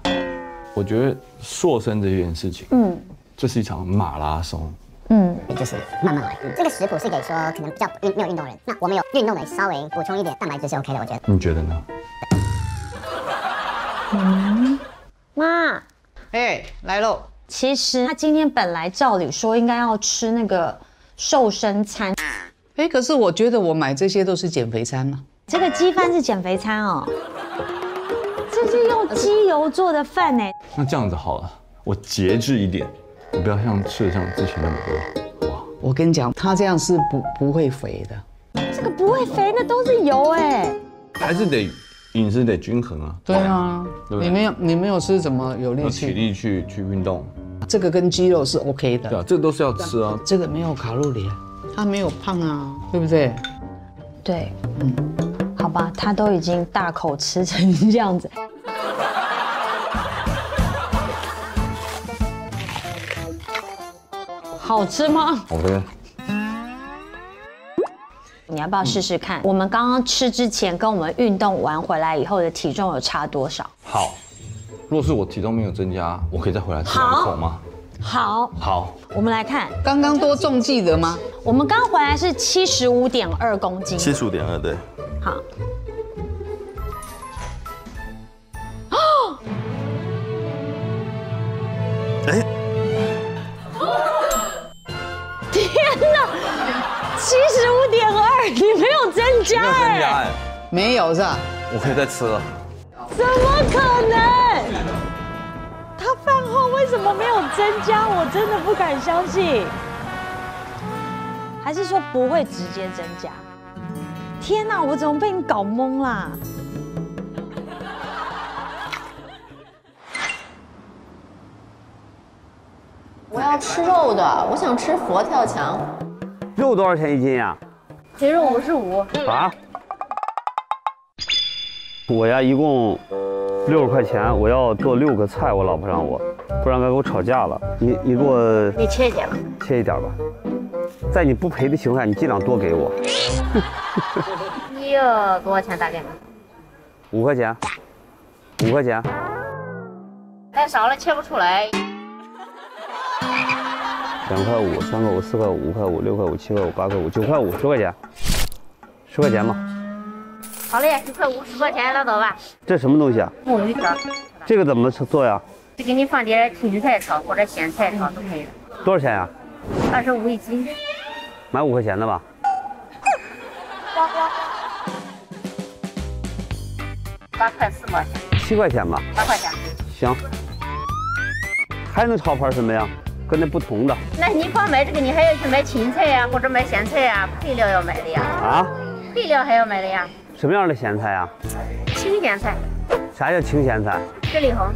我觉得塑身这件事情，嗯。 这是一场马拉松，嗯，你就是慢慢来。这个食谱是给说可能比较没有运动的人，那我们有运动的稍微补充一点蛋白质是 OK 的，我觉得。你觉得呢？嗯，妈，哎，来喽。其实他今天本来照理说应该要吃那个瘦身餐，哎，可是我觉得我买这些都是减肥餐嘛。这个鸡饭是减肥餐哦，这是用鸡油做的饭哎。那这样子好了，我节制一点。 你不要像吃得像之前那么多哇！我跟你讲，他这样是不会肥的。这个不会肥，那都是油哎。还是得饮食得均衡啊。对啊，对对你没有吃怎么有力气？有体力去运动。这个跟鸡肉是 OK 的。对啊，这个都是要吃啊。这个没有卡路里，它没有胖啊，对不对？对，嗯，好吧，他都已经大口吃成这样子。 好吃吗？好吃。你要不要试试看？我们刚刚吃之前跟我们运动完回来以后的体重有差多少？好，若是我体重没有增加，我可以再回来吃2口吗？好，好，我们来看，刚刚多重记得吗？我们刚回来是75.2公斤，75.2，对。好。哦。哎。天哪，75.2，你没有增加哎。没有是吧？我可以再吃了。怎么可能？ 他饭后为什么没有增加？我真的不敢相信。还是说不会直接增加？天哪，我怎么被你搞懵啦？我要吃肉的，我想吃佛跳墙。肉多少钱一斤呀？肥肉55。啊？我呀，一共。 60块钱，我要做6个菜，我老婆让我，不然该跟我吵架了。你给我，你切一点吧，切一点吧，在你不赔的情况下，你尽量多给我。你又给我钱大概吗？5块钱，5块钱，太少了，切不出来。2块5，3块5，4块5，5块5，6块5，7块5，8块5，9块5，10块钱，10块钱吧。 好嘞，10块5，10块钱拿走吧。这什么东西啊？木鱼条。这个怎么做呀？就给你放点芹菜炒或者咸菜炒都可以。多少钱呀？25一斤。买5块钱的吧。8块4毛钱。7块钱吧。8块钱。行。还能炒盘什么呀？跟那不同的。那你光买这个，你还要去买芹菜呀，或者买咸菜呀，配料要买的呀。啊？配料还要买的呀。 什么样的咸菜啊？清咸菜。啥叫清咸菜？雪里红。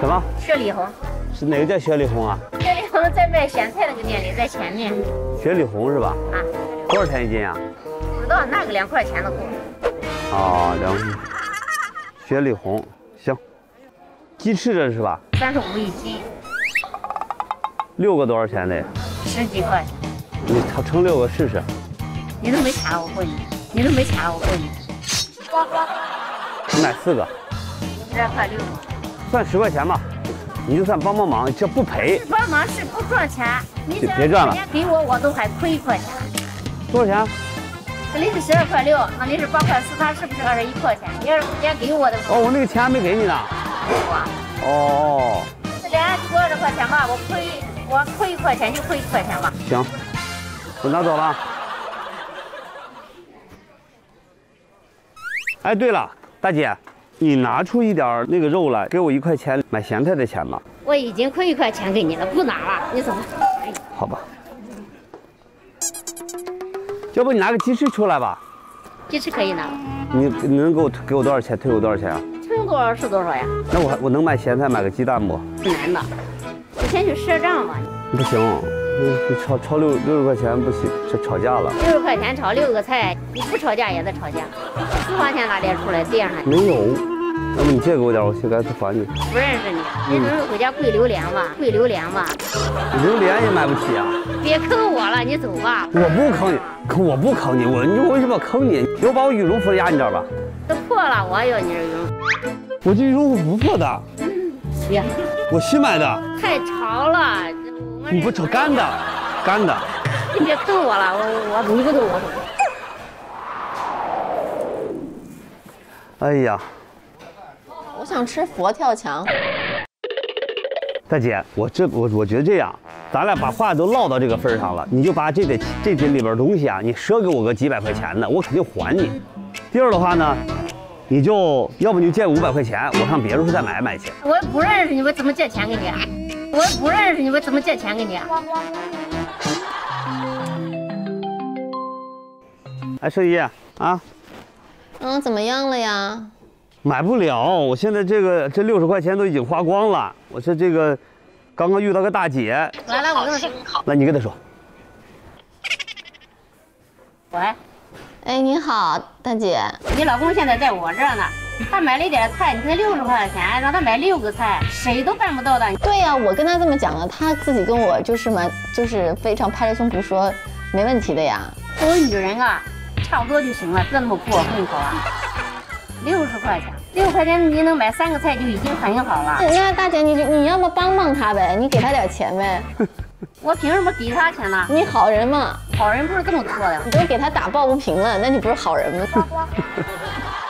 什么？雪里红。是哪个叫雪里红啊？雪里红在卖咸菜那个店里，在前面。雪里红是吧？啊。多少钱一斤啊？不知道，那个2块钱的够了。哦，2。雪里红，行。鸡翅这是吧？35一斤。6个多少钱的？10几块。你称6个试试。你都没查我问你。 你都没查我问你，你买4个，12块6，算10块钱吧，你就算帮帮忙，这不赔。帮忙是不赚钱，你就别赚了。给我我都还亏1块钱。多少钱？这里是12块6，那里是8块4，他是不是21块钱？你要是不先给我的哦，我那个钱还没给你呢。哦。这俩给我20块钱吧，我亏1块钱就亏1块钱吧。行，我拿走了。 哎，对了，大姐，你拿出一点那个肉来，给我1块钱买咸菜的钱吧。我已经亏1块钱给你了，不拿了，你走吧。好吧，要不你拿个鸡翅出来吧？鸡翅可以拿。你能给我多少钱？退我多少钱啊？退多少是多少呀？那我能买咸菜，买个鸡蛋不？难的，你先去赊账吧。不行，超60块钱不行，这吵架了。60块钱炒6个菜，你不吵架也在吵架。 4块钱哪里出来这样还没有，要不你借给我点，我去该去还你。不认识你，你总是回家跪榴莲吧？跪榴莲吧？榴莲也买不起啊！别坑我了，你走吧。我不坑你，我为什么要坑你？给我把我羽绒服压你这儿吧。都破了，我要你这羽绒。我这羽绒服不破的，别，我新买的。太潮了，你不找干的，干的。你别坑我了，我你不懂我懂。 哎呀，我想吃佛跳墙。大姐，我觉得这样，咱俩把话都唠到这个份上了，你就把这里边东西啊，你赊给我个几百块钱的，我肯定还你。第二的话呢，你就要不你就借500块钱，我上别人处再买去。我不认识你，我怎么借钱给你？我不认识你，我怎么借钱给你？哎，圣怡啊。 嗯，怎么样了呀？买不了，我现在这60块钱都已经花光了。我这个刚刚遇到个大姐，来，我跟你说，来你跟她说。喂，哎，你好，大姐。你老公现在在我这儿呢，他买了一点菜，你才60块钱，让他买6个菜，谁都办不到的。对呀、啊，我跟他这么讲了，他自己跟我就是非常拍着胸脯说没问题的呀。都是女人啊。 差不多就行了，这么过分，好吧？60块钱， 6块钱你能买3个菜就已经很好了。那大姐，你要不帮帮他呗？你给他点钱呗。我凭什么给他钱呢？你好人嘛，好人不是这么做的。你都给他打抱不平了，那你不是好人吗？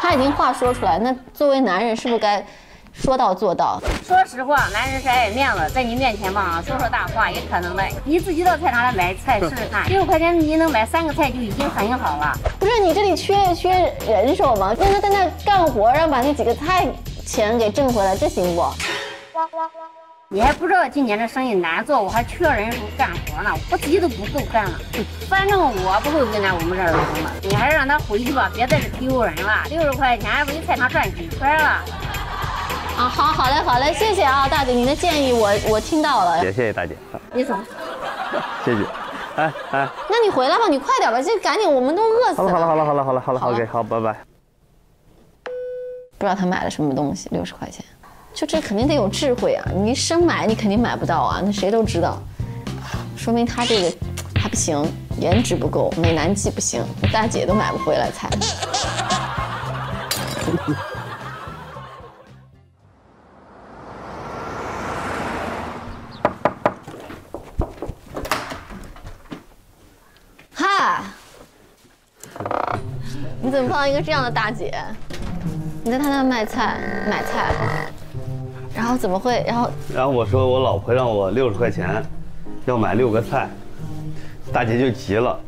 他已经话说出来，那作为男人是不是该说到做到？说实话，男人是爱面子，在你面前吧，说说大话也可能的。你自己到菜场来买菜试试看，6块钱你能买3个菜就已经很好了。不是你这里缺人手吗？让他在那干活，让把那几个菜钱给挣回来，这行不？你还不知道今年这生意难做，我还缺人手干活呢，我自己都不够干了。反正我不会为难我们这儿的工的，你还是让他回去吧，别在这丢人了。60块钱围菜场转几圈了？啊，好嘞，谢谢啊，大姐，您的建议我听到了，也谢谢大姐。你走，谢谢。哎，那你回来吧，你快点吧，这赶紧，我们都饿死了。好了 ，OK， 好，拜拜。不知道他买了什么东西，60块钱。就这肯定得有智慧啊！你生买你肯定买不到啊，那谁都知道，说明他这个还不行，颜值不够，美男计不行，大姐都买不回来菜。哈，你怎么碰到一个这样的大姐？你在她那卖菜买菜？然后怎么会？然后我说我老婆让我60块钱，要买6个菜，大姐就急了。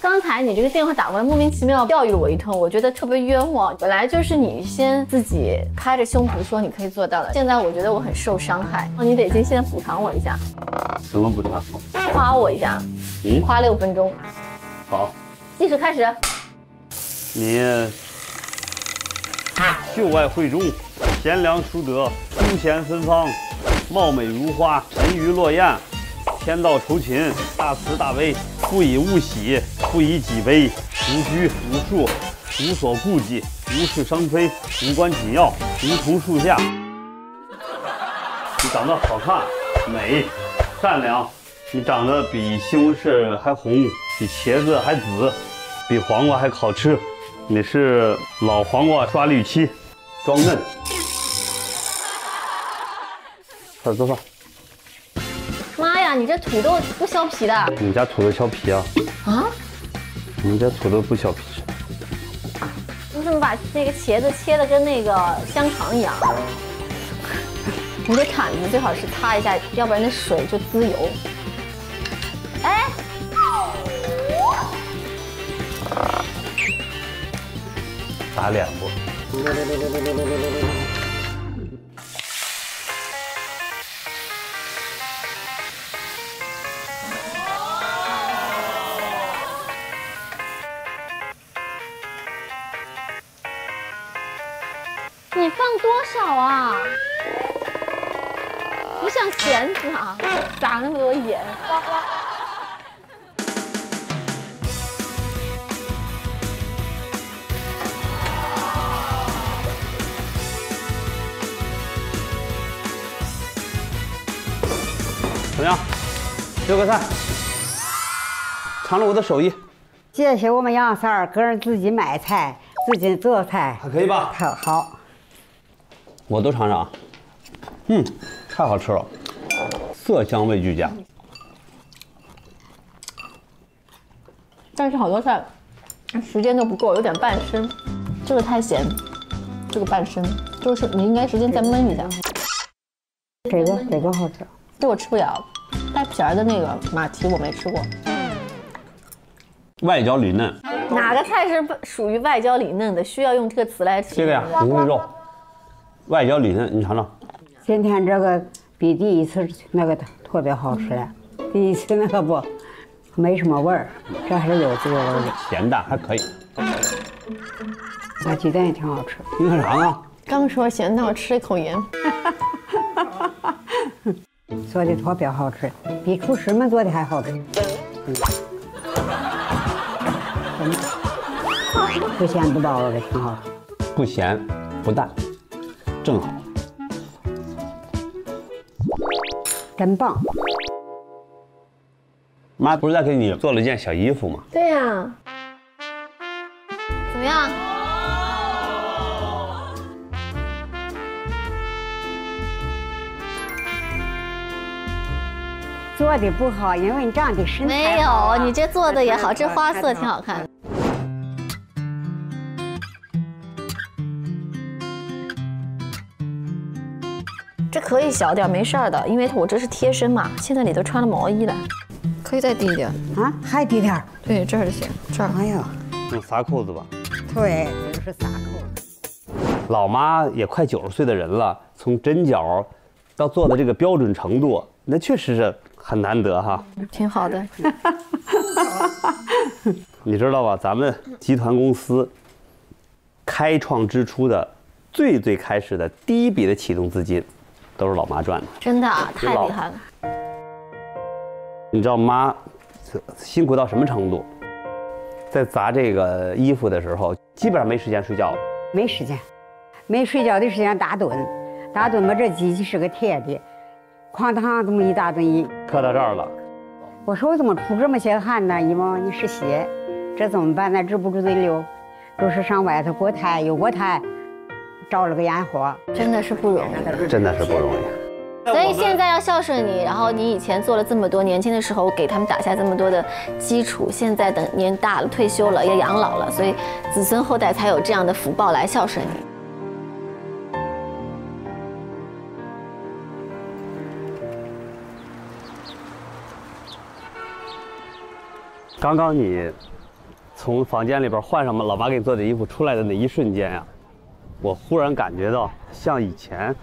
刚才你这个电话打过来，莫名其妙教育了我一通，我觉得特别冤枉。本来就是你先自己拍着胸脯说你可以做到了，现在我觉得我很受伤害，你得现在补偿我一下。什么补偿？夸我一下，夸6分钟。好，计时开始。你秀外慧中，贤良淑德，淑贤芬芳，貌美如花，沉鱼落雁，天道酬勤，大慈大悲，不以物喜，不以己悲，无拘无束，无所顾忌，无事生非，无关紧要，无从树下。你长得好看、美、善良，你长得比西红柿还红，比茄子还紫，比黄瓜还好吃。你是老黄瓜刷绿漆，装嫩。快做饭。妈呀，你这土豆不削皮的？你家土豆削皮啊？啊？我们家土豆不削皮。你怎么把那个茄子切的跟那个香肠一样？你的铲子最好是擦一下，要不然那水就滋油。哎。打脸不？你放多少啊？不像咸子啊，撒那么多盐。怎么样？6个菜，尝了我的手艺。谢谢我们杨三儿个人自己买菜，自己做菜，还可以吧？好，我都尝尝啊。太好吃了，色香味俱佳。但是好多菜时间都不够，有点半生。这个太咸，这个半生，就是你应该时间再焖一下。这个好吃。这我吃不了，带皮儿的那个马蹄我没吃过。外焦里嫩，哪个菜是属于外焦里嫩的？需要用这个词来吃。这个呀，红焖肉，外焦里嫩，你尝尝。今天这个比第一次那个特别好吃了，第一次那个不，没什么味儿，这还是有滋味的。咸淡还可以。那鸡蛋也挺好吃。你干啥呢？刚说咸淡，我吃一口盐。做的特别好吃，比厨师们做的还好吃。不咸不淡的挺好，不咸不淡，正好，真棒。妈不是在给你做了件小衣服吗？对呀、怎么样？做的不好，因为你这样的身材没有，你这做的也好，这花色挺好看的。 这可以小点，没事儿的，因为我这是贴身嘛。现在里头穿了毛衣了，可以再低一点啊，还低点儿？对，这儿就行，这儿。哎呦，用撒扣子吧。对，就是撒扣子。老妈也快90岁的人了，从针脚到做的这个标准程度，那确实是很难得哈。挺好的。你知道吧？咱们集团公司开创之初的最开始的第一笔的启动资金。 都是老妈赚的，真的啊，太厉害了！你知道妈辛苦到什么程度？在砸这个衣服的时候，基本上没时间睡觉了。没时间，没睡觉的时间打盹，打盹吧，这机器是个铁的，哐当这么一大顿，磕到这儿了。我说我怎么出这么些汗呢？姨妈，你是鞋，这怎么办呢？止不住的流，就是上外头锅台有锅台。 着了个烟火，真的是不容易，真的是不容易。所以现在要孝顺你，然后你以前做了这么多，年轻的时候给他们打下这么多的基础，现在等年大了、退休了、要养老了，所以子孙后代才有这样的福报来孝顺你。刚刚你从房间里边换上老妈给你做的衣服出来的那一瞬间呀、啊。 我忽然感觉到，像以前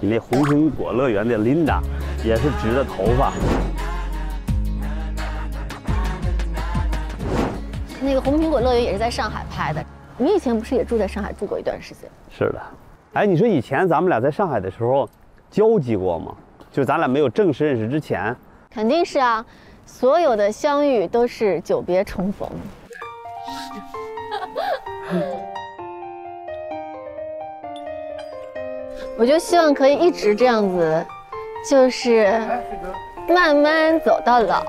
你那红苹果乐园的 Linda， 也是直的头发。那个红苹果乐园也是在上海拍的。你以前不是也住在上海住过一段时间？是的。哎，你说以前咱们俩在上海的时候交集过吗？就咱俩没有正式认识之前。肯定是啊，所有的相遇都是久别重逢。我就希望可以一直这样子，就是慢慢走到老。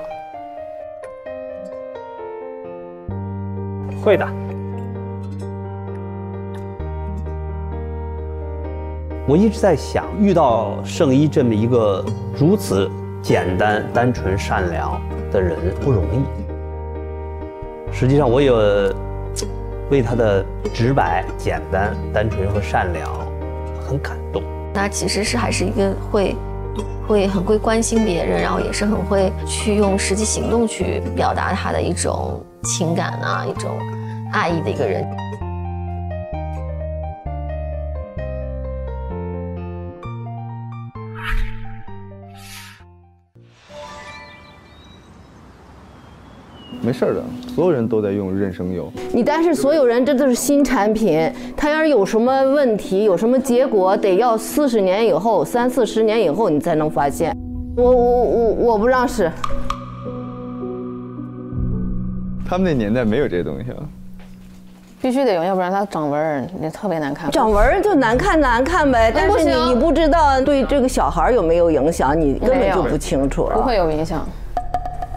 会的。我一直在想，遇到圣依这么一个如此简单、单纯、善良的人不容易。实际上，我也为他的直白、简单、单纯和善良。 很感动，那其实是还是一个会很会关心别人，然后也是很会去用实际行动去表达他的一种情感啊，一种爱意的一个人。没事的，所有人都在用妊娠油。你但是所有人这都是新产品，它要是有什么问题，有什么结果，得要40年以后、30、40年以后你才能发现。我不让试。他们那年代没有这些东西啊。必须得用，要不然它长纹儿，那特别难看。长纹儿就难看呗，但是你不知道对这个小孩有没有影响，你根本就不清楚了。不会有影响。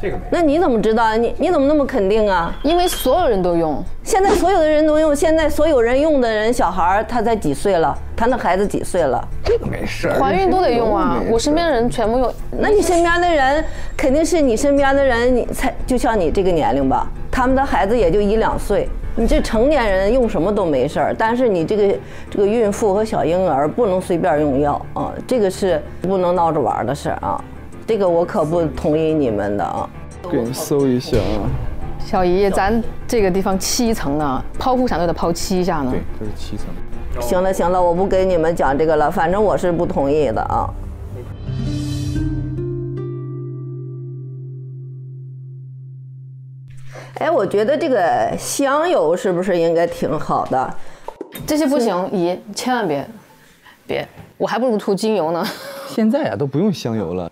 这个那你怎么知道？你怎么那么肯定啊？因为所有人都用，现在所有的人都用，现在所有人用的人，小孩他才几岁了？他那孩子几岁了？这个没事，怀孕都得用啊。我身边的人全部用，那你身边的人肯定是你身边的人，你才就像你这个年龄吧，他们的孩子也就1、2岁。你这成年人用什么都没事儿，但是你这个孕妇和小婴儿不能随便用药啊，这个是不能闹着玩的事啊。 这个我可不同意你们的啊！给你搜一下啊，小姨，咱这个地方7层呢，剖腹产都得剖7下呢。对，这是7层。行了行了，我不跟你们讲这个了，反正我是不同意的啊。哎，我觉得这个香油是不是应该挺好的？这些不行，姨，千万别，我还不如涂精油呢。现在呀，都不用香油了。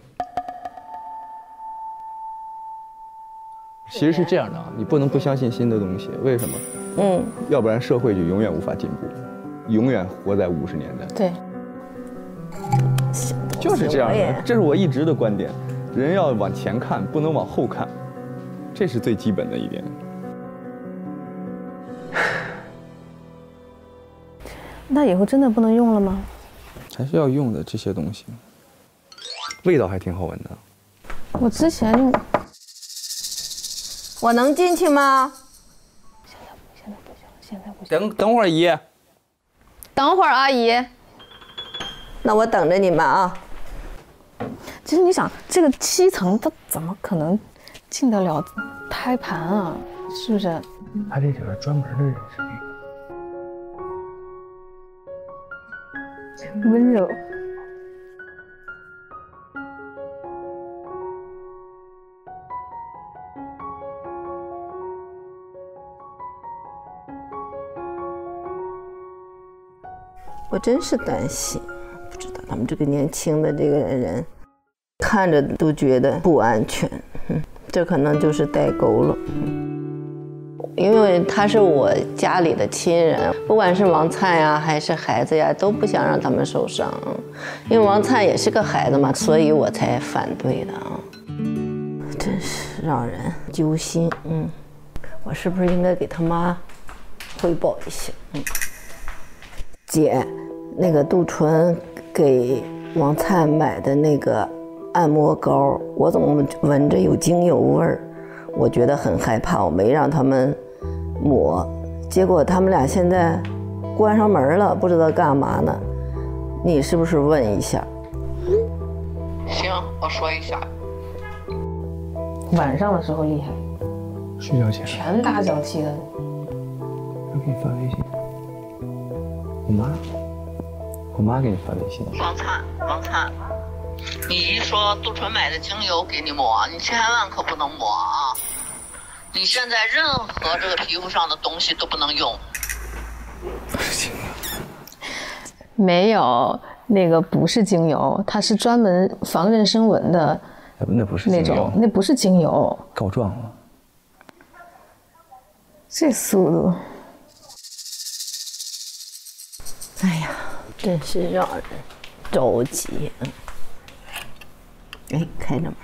其实是这样的啊，你不能不相信新的东西，为什么？要不然社会就永远无法进步，永远活在50年代。对，就是这样的，这是我一直的观点，人要往前看，不能往后看，这是最基本的一点。那以后真的不能用了吗？还是要用的这些东西，味道还挺好闻的。我之前用，我能进去吗？现在不行。等会儿姨，等会儿阿姨。那我等着你们啊。其实你想，这个7层它怎么可能进得了胎盘啊？是不是？他这里边专门的人是那个。 温柔。我真是担心，不知道他们这个年轻的这个人，看着都觉得不安全。这可能就是代沟了。因为他是我家里的亲人，不管是王灿呀，还是孩子呀，都不想让他们受伤。因为王灿也是个孩子嘛，所以我才反对的啊。真是让人揪心。我是不是应该给他妈汇报一下？姐，那个杜淳给王灿买的那个按摩膏，我怎么闻着有精油味儿？我觉得很害怕，我没让他们 抹，结果他们俩现在关上门了，不知道干嘛呢。你是不是问一下？行，我说一下。晚上的时候厉害，睡觉前拳打脚踢的。我给你发微信，我妈给你发微信。王灿，你姨说杜淳买的精油给你抹，你千万可不能抹啊！ 你现在任何这个皮肤上的东西都不能用。不是精油，没有那个不是精油，它是专门防妊娠纹的那不是那种，那不是精油。告状了，这速度！哎呀，真是让人着急。哎，开着门，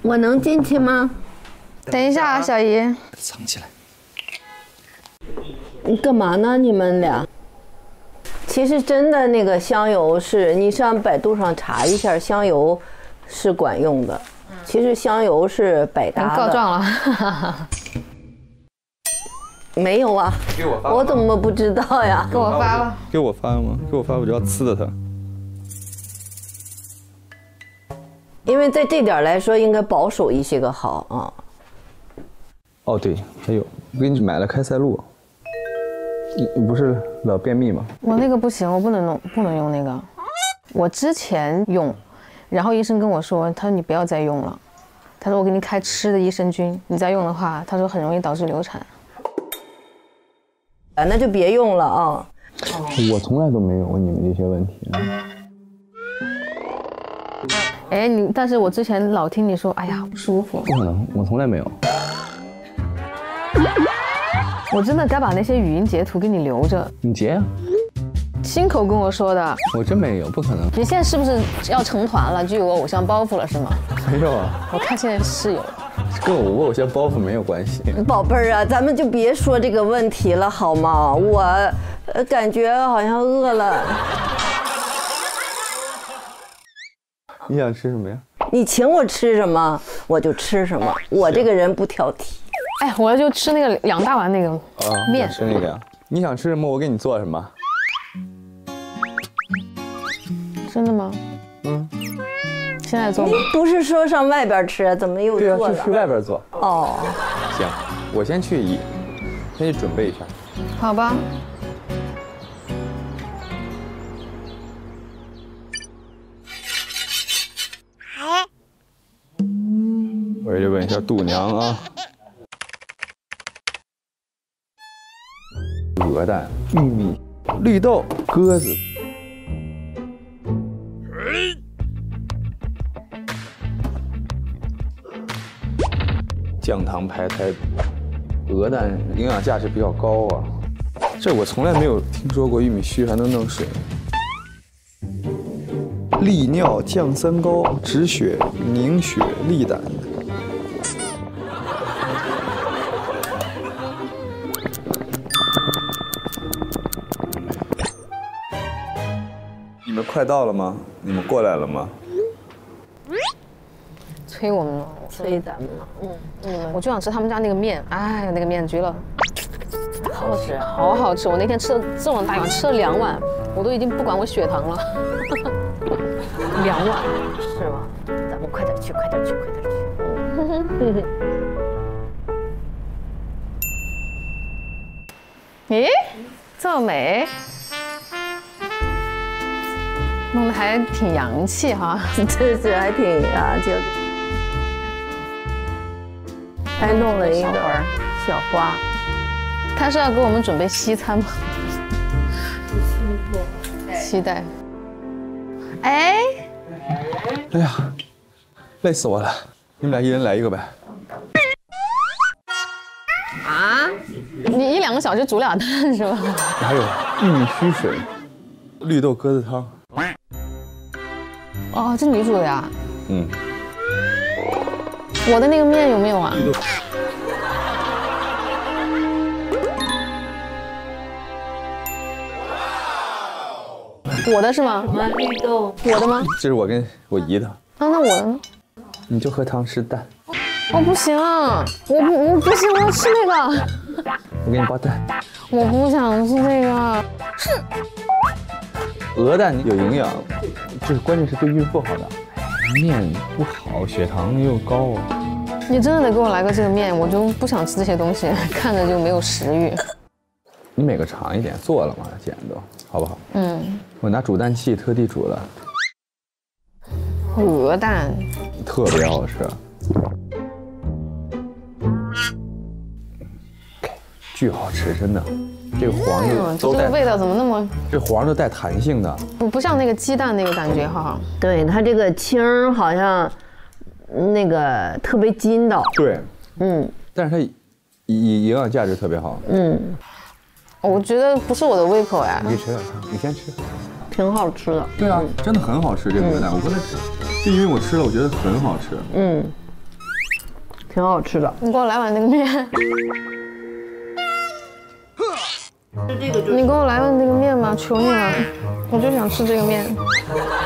我能进去吗？ 等一下，啊，小姨，藏起来。你干嘛呢？你们俩？其实真的那个香油是，你上百度上查一下，香油是管用的。其实香油是百搭的。告状了？没有啊。给我发。我怎么不知道呀？给我发吧。给我发吗？给我发，我就要呲的他。 因为在这点来说，应该保守一些个好啊。哦，对，还有，我给你买了开塞露，你不是老便秘吗？我那个不行，我不能弄，不能用那个。我之前用，然后医生跟我说，他说你不要再用了，他说我给你开吃的益生菌，你再用的话，他说很容易导致流产。啊，那就别用了啊。我从来都没有过你们这些问题。 哎，但是我之前老听你说，哎呀，不舒服。不可能，我从来没有。我真的该把那些语音截图给你留着。你截啊？亲口跟我说的。我真没有，不可能。你现在是不是要成团了，就有偶像包袱了，是吗？没有啊。我看现在是有。跟我偶像包袱没有关系。宝贝儿啊，咱们就别说这个问题了，好吗？我，感觉好像饿了。你想吃什么呀？你请我吃什么，我就吃什么。我这个人不挑剔。哎，我就吃那个2大碗那个面。吃那个呀？你想吃什么，我给你做什么。真的吗？嗯。现在做吗？不是说上外边吃，怎么又做了？对啊，就去外边做。哦。行，我先去姨，先去准备一下。好吧。 回去问一下度娘啊，鹅蛋、玉米、绿豆、鸽子，降糖排胎，鹅蛋营养价值比较高啊，这我从来没有听说过玉米须还能弄水。 利尿、降三高、止血、凝血、利胆。快到了吗？你们过来了吗？催我们了，催咱们了。我就想吃他们家那个面，哎呀，那个面绝了，好吃，好好吃！我那天吃了这么大一碗，吃了2碗，我都已经不管我血糖了。2碗是吗？咱们快点去，快点去，快点去。咦，赵美。 弄得还挺洋气哈，对对，还挺啊，就还弄了一个小花。他是要给我们准备西餐吗？期待。哎，哎呀，累死我了！你们俩一人来一个呗。啊？你1、2个小时煮俩蛋是吧？还有玉米须水、绿豆鸽子汤。 哦，这你煮的呀？嗯。我的那个面有没有啊？我的是吗？绿豆。我的吗？这是我跟我姨的。啊，那我的呢？你就喝汤吃蛋。哦，不行，我不行，我要吃那个。我给你包蛋。我不想吃那个。是。 鹅蛋有营养，就是关键是对孕妇好的。面不好，血糖又高啊。你真的得给我来个这个面，我就不想吃这些东西，看着就没有食欲。你每个尝一点，做了嘛，既然都好不好？嗯。我拿煮蛋器特地煮了。鹅蛋。特别好吃，巨好吃，真的。 这个黄豆，这个味道怎么那么……这黄豆带弹性的，不像那个鸡蛋那个感觉哈。对，它这个清儿好像那个特别筋道。对，嗯，但是它营养价值特别好。嗯，我觉得不是我的胃口哎。你吃点汤，你先吃。挺好吃的。对啊，真的很好吃这个鹅蛋，我刚才就因为我吃了，我觉得很好吃。嗯，挺好吃的。你给我来碗那个面。 你给我来碗那个面吧，求你了，我就想吃这个面。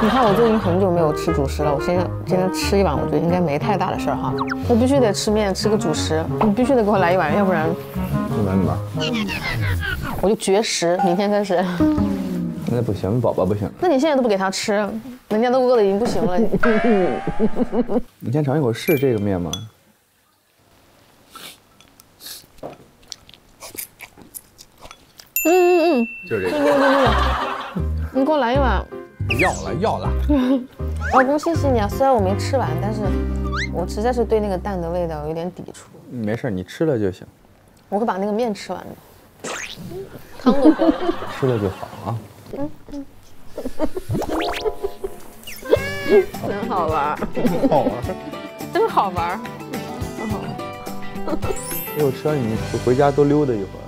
你看，我最近很久没有吃主食了，我今天吃一碗，我觉得应该没太大的事儿哈。我必须得吃面，吃个主食，你必须得给我来一碗，要不然。一碗吧。我就绝食，明天开始。那不行，宝宝不行。那你现在都不给他吃，人家都饿得已经不行了。你先尝一口试这个面吗？ 就是这个，你给我来一碗。要了。老公，谢谢你啊！虽然我没吃完，但是我实在是对那个蛋的味道有点抵触。没事，你吃了就行。我会把那个面吃完的，汤都喝了。吃了就好啊。真好玩。好玩。真好玩。一会儿吃完你回家多溜达一会儿。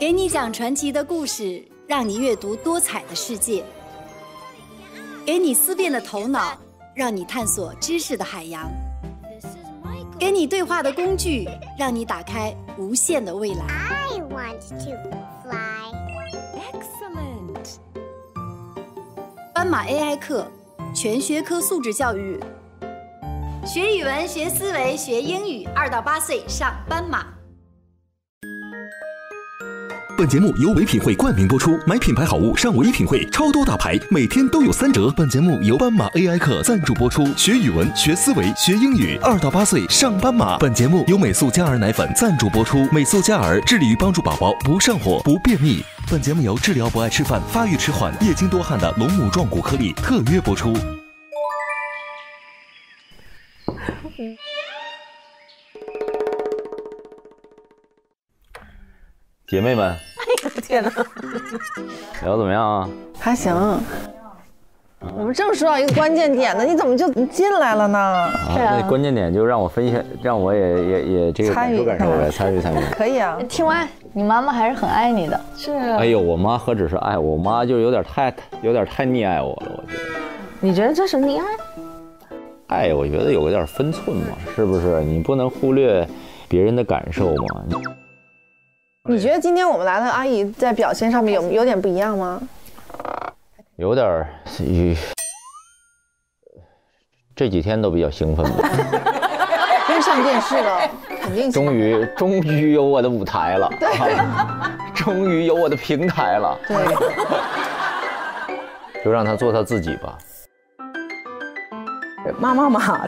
给你讲传奇的故事，让你阅读多彩的世界；给你思辨的头脑，让你探索知识的海洋；给你对话的工具，让你打开无限的未来。I want to fly. Excellent. 斑马 AI 课，全学科素质教育，学语文、学思维、学英语，2到8岁上斑马。 本节目由唯品会冠名播出，买品牌好物上唯品会，超多大牌，每天都有3折。本节目由斑马 AI 课赞助播出，学语文、学思维、学英语，2到8岁上斑马。本节目由美素佳儿奶粉赞助播出，美素佳儿致力于帮助宝宝不上火、不便秘。本节目由治疗不爱吃饭、发育迟缓、夜惊多汗的龙母壮骨颗粒特约播出。姐妹们。 天哪，聊怎么样啊？还行。我们正说到一个关键点呢，你怎么就进来了呢？啊，关键点就是让我分享，让我也这个感受感受呗，参与。可以啊。听完，你妈妈还是很爱你的。是。哎呦，我妈何止是爱我，我妈就有点太溺爱我了，我觉得。你觉得这是溺爱？爱，我觉得有点分寸嘛，是不是？你不能忽略别人的感受嘛。你觉得今天我们来的阿姨在表现上面有点不一样吗？有点儿，这几天都比较兴奋吧。真上电视了，肯定。终于有我的舞台了，对、啊，终于有我的平台了，对。就让他做他自己吧。 妈，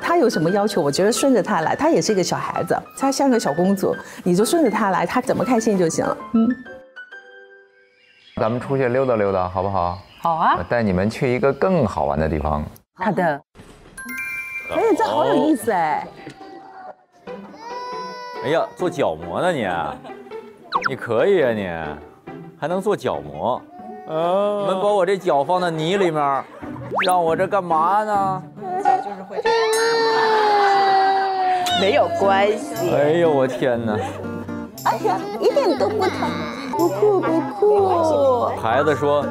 她有什么要求？我觉得顺着她来，她也是一个小孩子，她像个小公主，你就顺着她来，她怎么开心就行了。嗯，咱们出去溜达溜达，好不好？好啊，我带你们去一个更好玩的地方。好的。哎，这好有意思哎！哎呀，做角膜呢你？你可以啊你，还能做角膜？哦，你们把我这脚放到泥里面，让我这干嘛呢？ 就是会这样，没有关系。哎呦，我天哪！哎呀，一点都不疼，不酷不酷。孩子说：“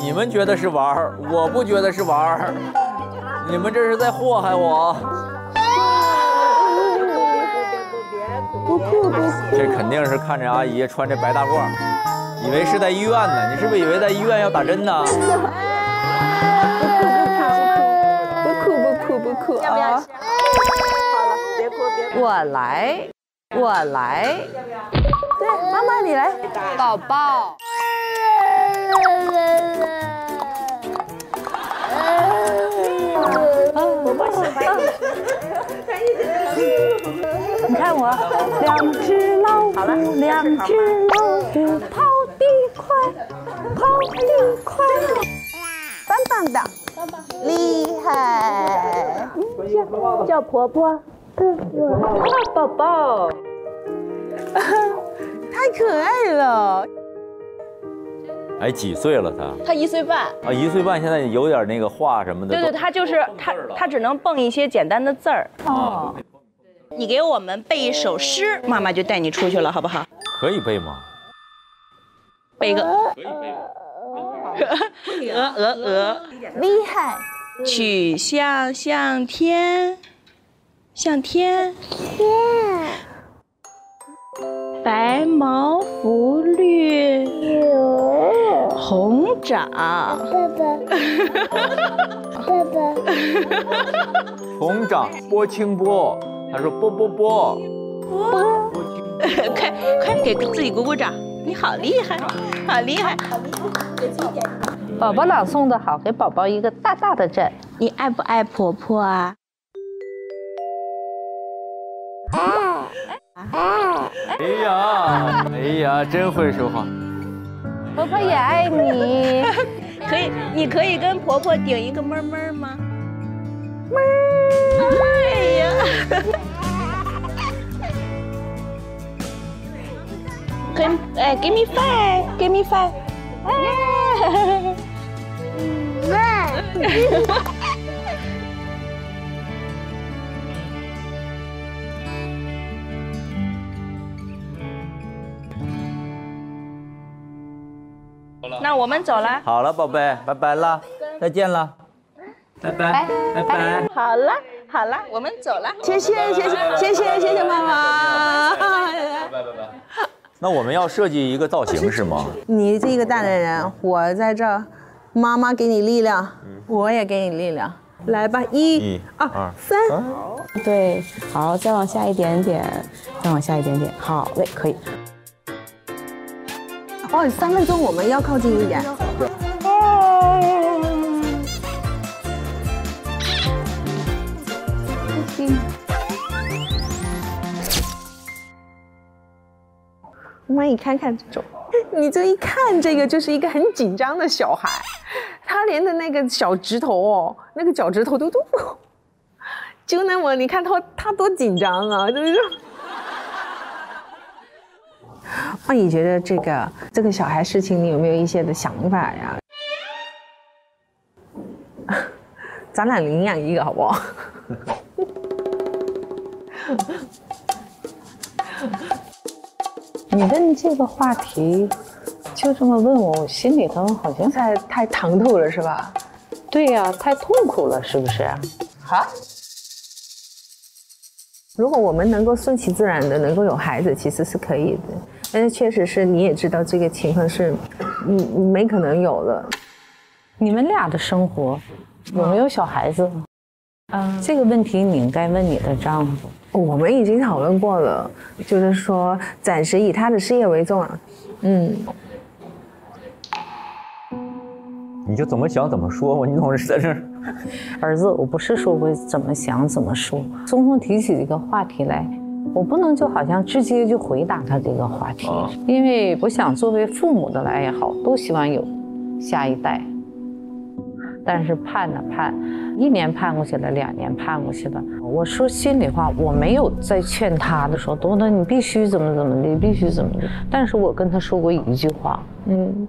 你们觉得是玩儿，我不觉得是玩儿，你们这是在祸害我。”不酷不酷。这肯定是看着阿姨穿着白大褂，以为是在医院呢。你是不是以为在医院要打针呢？ 酷啊！要不要？好了，别哭别哭。我来。对，妈妈你来。宝宝。你看我，两只老虎，两只老虎跑得快，跑得快，棒棒的。 厉害！叫婆婆，抱宝宝，太可爱了。哎，几岁了他？他1岁半。啊，1岁半，现在有点那个话什么的。对对，他就是他只能蹦一些简单的字儿。哦。你给我们背一首诗，妈妈就带你出去了，好不好？可以背吗？背一个。可以背。 鹅，厉害！曲项向天，向天。白毛浮绿红掌。爸爸。红掌拨清波，他说拨拨拨。拨。快给自己鼓鼓掌！你好厉害，好厉害！ 宝宝朗诵的好，给宝宝一个大大的赞。你爱不爱婆婆啊？哎呀，真会说话。婆婆也爱你。可以，你可以跟婆婆顶一个哞哞吗？哞。哎呀。Give me five, give me five. 那我们走了。好了，宝贝，拜拜了，再见了，拜拜，拜拜。好了，我们走了。谢谢妈妈。拜拜。 那我们要设计一个造型是吗？你这个大男人，我在这儿，妈妈给你力量，我也给你力量，来吧，1、2、3，对，好，再往下一点点，再往下一点点，好嘞，可以。哦，3分钟我们要靠近一点。妈，你看看这种，你这一看这个就是一个很紧张的小孩，他连的那个小指头哦，那个脚趾头都揪那么，你看他多紧张啊，就是。那你觉得这个小孩事情，你有没有一些的想法呀？咱俩领养一个好不好？你问这个话题，就这么问我，我心里头好像太唐突了，是吧？对呀，太痛苦了，是不是？啊？如果我们能够顺其自然的能够有孩子，其实是可以的。但是确实是你也知道这个情况是没可能有的。你们俩的生活有没有小孩子？这个问题你应该问你的丈夫。我们已经讨论过了，就是说暂时以他的事业为重啊。嗯。 你就怎么想怎么说嘛，你总是在这儿。儿子，我不是说我怎么想怎么说。松松提起这个话题来，我不能就好像直接就回答他这个话题，因为我想作为父母的来也好，都希望有下一代。但是盼呢盼，一年盼过去了，2年盼过去了。我说心里话，我没有在劝他的时候，多多你必须怎么怎么的，必须怎么的。但是我跟他说过一句话，嗯。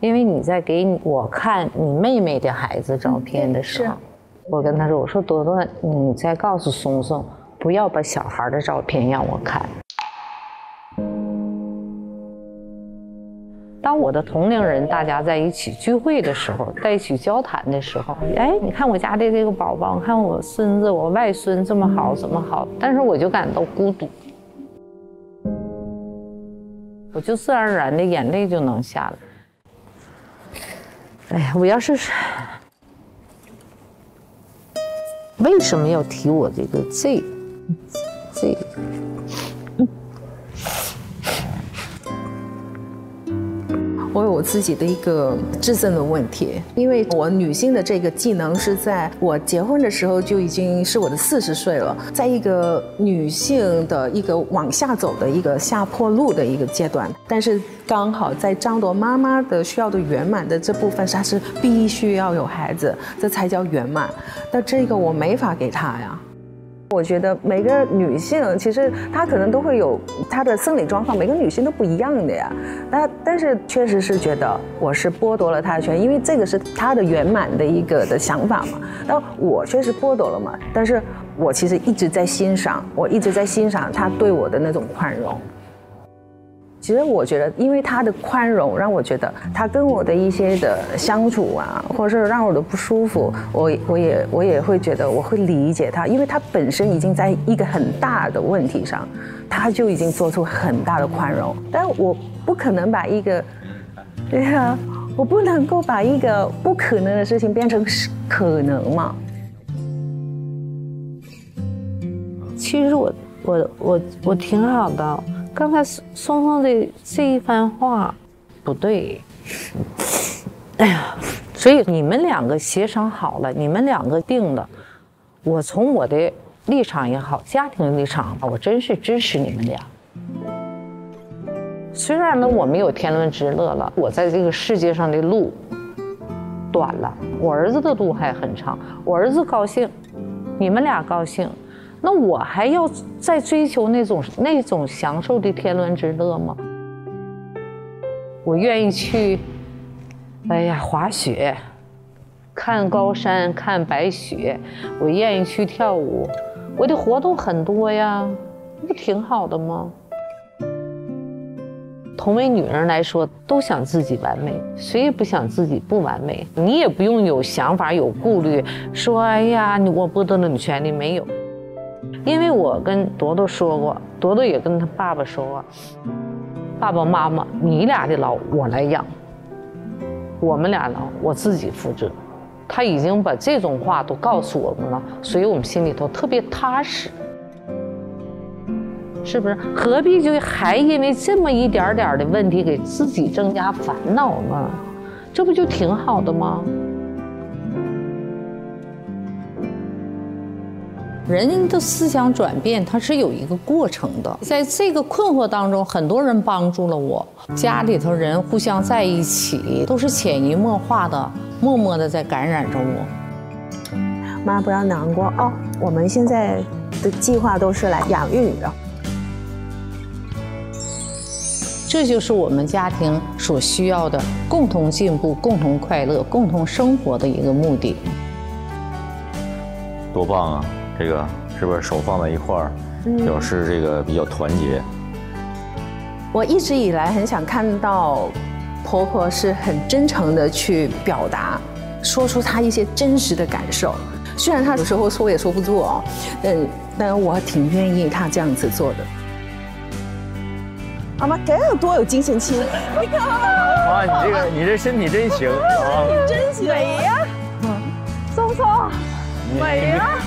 因为你在给我看你妹妹的孩子照片的时候，我跟他说：“我说朵朵，你再告诉松松，不要把小孩的照片让我看。”当我的同龄人大家在一起聚会的时候，在一起交谈的时候，哎，你看我家的这个宝宝，你看我孙子、我外孙这么好，怎么好？但是我就感到孤独，我就自然而然的眼泪就能下来。 哎呀，我要是为什么要提我这个这个？我有我自己的一个自身的问题，因为我女性的这个技能是在我结婚的时候就已经是我的40岁了，在一个女性的一个往下走的一个下坡路的一个阶段，但是。 刚好在张朵妈妈的需要的圆满的这部分，她是必须要有孩子，这才叫圆满。但这个我没法给她呀。我觉得每个女性其实她可能都会有她的生理状况，每个女性都不一样的呀。但是确实是觉得我是剥夺了她的权，因为这个是她的圆满的一个的想法嘛。那我确实剥夺了嘛，但是我其实一直在欣赏，我一直在欣赏她对我的那种宽容。 其实我觉得，因为他的宽容，让我觉得他跟我的一些的相处啊，或者是让我的不舒服，我也会觉得我会理解他，因为他本身已经在一个很大的问题上，他就已经做出很大的宽容。但我不可能把一个，对啊，我不能够把一个不可能的事情变成可能嘛。其实我挺好的。 刚才松松的这一番话不对，哎呀，所以你们两个协商好了，你们两个定了。我从我的立场也好，家庭的立场，我真是支持你们俩。虽然呢，我没有天伦之乐了，我在这个世界上的路短了，我儿子的路还很长。我儿子高兴，你们俩高兴。 那我还要再追求那种享受的天伦之乐吗？我愿意去，哎呀，滑雪，看高山，看白雪，我愿意去跳舞，我的活动很多呀，不挺好的吗？同为女人来说，都想自己完美，谁也不想自己不完美。你也不用有想法、有顾虑，说哎呀，我剥夺了你权利没有？ 因为我跟朵朵说过，朵朵也跟她爸爸说过，爸爸妈妈，你俩的老我来养，我们俩老我自己负责。他已经把这种话都告诉我们了，所以我们心里头特别踏实，是不是？何必就还因为这么一点点的问题给自己增加烦恼呢？这不就挺好的吗？ 人的思想转变，它是有一个过程的。在这个困惑当中，很多人帮助了我。家里头人互相在一起，都是潜移默化的、默默的在感染着我。妈，不要难过哦。我们现在的计划都是来养育你的。这就是我们家庭所需要的，共同进步、共同快乐、共同生活的一个目的。多棒啊！ 这个是不是手放在一块儿，表示这个比较团结？我一直以来很想看到婆婆是很真诚的去表达，说出她一些真实的感受。虽然她有时候说也说不住啊，但我挺愿意她这样子做的。阿妈，该有多有金钱妻！哇，你这个，你这身体真行啊！真行，美呀！嗯，松松，美呀！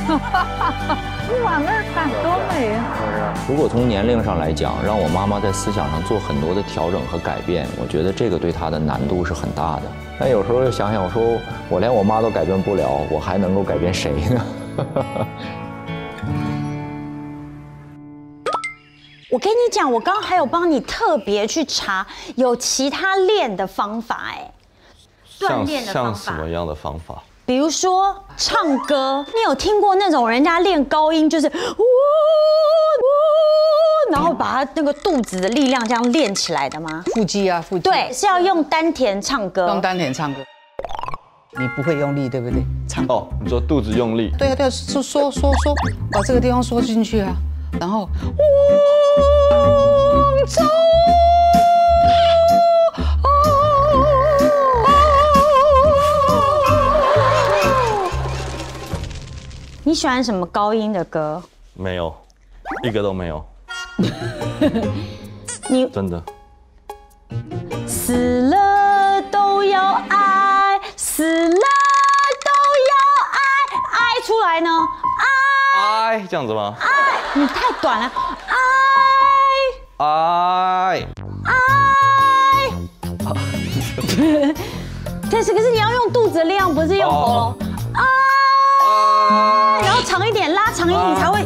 你往那儿看，多美呀！如果从年龄上来讲，让我妈妈在思想上做很多的调整和改变，我觉得这个对她的难度是很大的。但有时候又想想，我说我连我妈都改变不了，我还能够改变谁呢？我跟你讲，我刚刚还有帮你特别去查有其他练的方法，哎，锻炼的方法。像什么样的方法？比如说唱歌，你有听过那种人家练高音，就是然后把他那个肚子的力量这样练起来的吗？腹肌啊，腹肌。对，是要用丹田唱歌。用丹田唱歌。你不会用力，对不对？唱。哦，你说肚子用力。对啊，对啊，缩缩缩缩，把这个地方缩进去啊，然后。 走，你喜欢什么高音的歌？没有，一个都没有。你真的死了都要爱，死了都要爱，爱出来呢？爱这样子吗？爱，你太短了。爱。 但是，可是你要用肚子的力量，不是用喉咙。然后长一点，拉长一点，你才会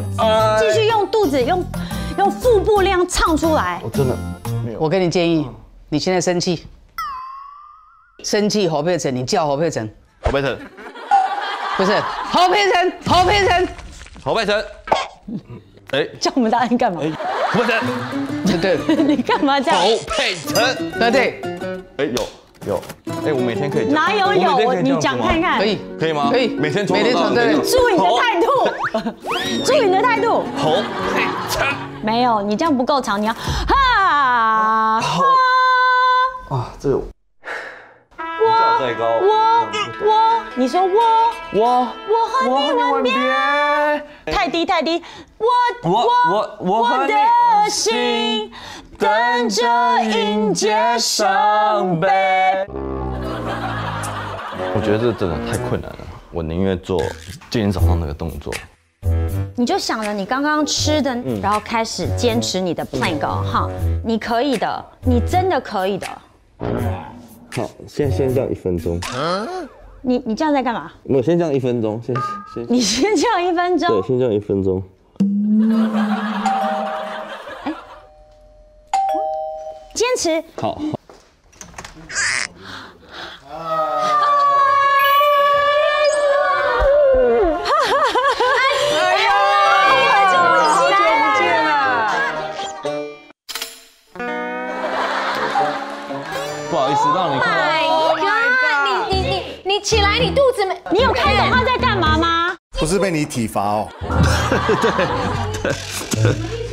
继续用肚子，用腹部力量唱出来。我真的没有。我给你建议，你现在生气，生气侯佩岑，你叫侯佩岑，侯佩岑，不是侯佩岑，侯佩岑，侯佩岑。 哎，叫我们答案干嘛？不是，对，你干嘛这样？侯佩岑，对对。哎，有，哎，我每天可以。哪有？你讲看看。可以吗？可以，每天每天对。注意你的态度，注意你的态度。侯佩岑，没有，你这样不够长，你要哈哈。啊，这有。我再高。我，你说我和你吻别。 太低太低，我的心等着迎接伤悲。我觉得这真的太困难了，我宁愿做今天早上那个动作。你就想着你刚刚吃的，然后开始坚持你的 plank 哈，你可以的，你真的可以的。好，先这样1分钟。 你这样在干嘛？我先这样1分钟，先。你先这样1分钟。对，先这样1分钟。哎，坚持。好。哎呀，好久不见啊！不好意思，让你看。 起来，你肚子没？你有看懂他在干嘛吗？不是被你体罚哦。对，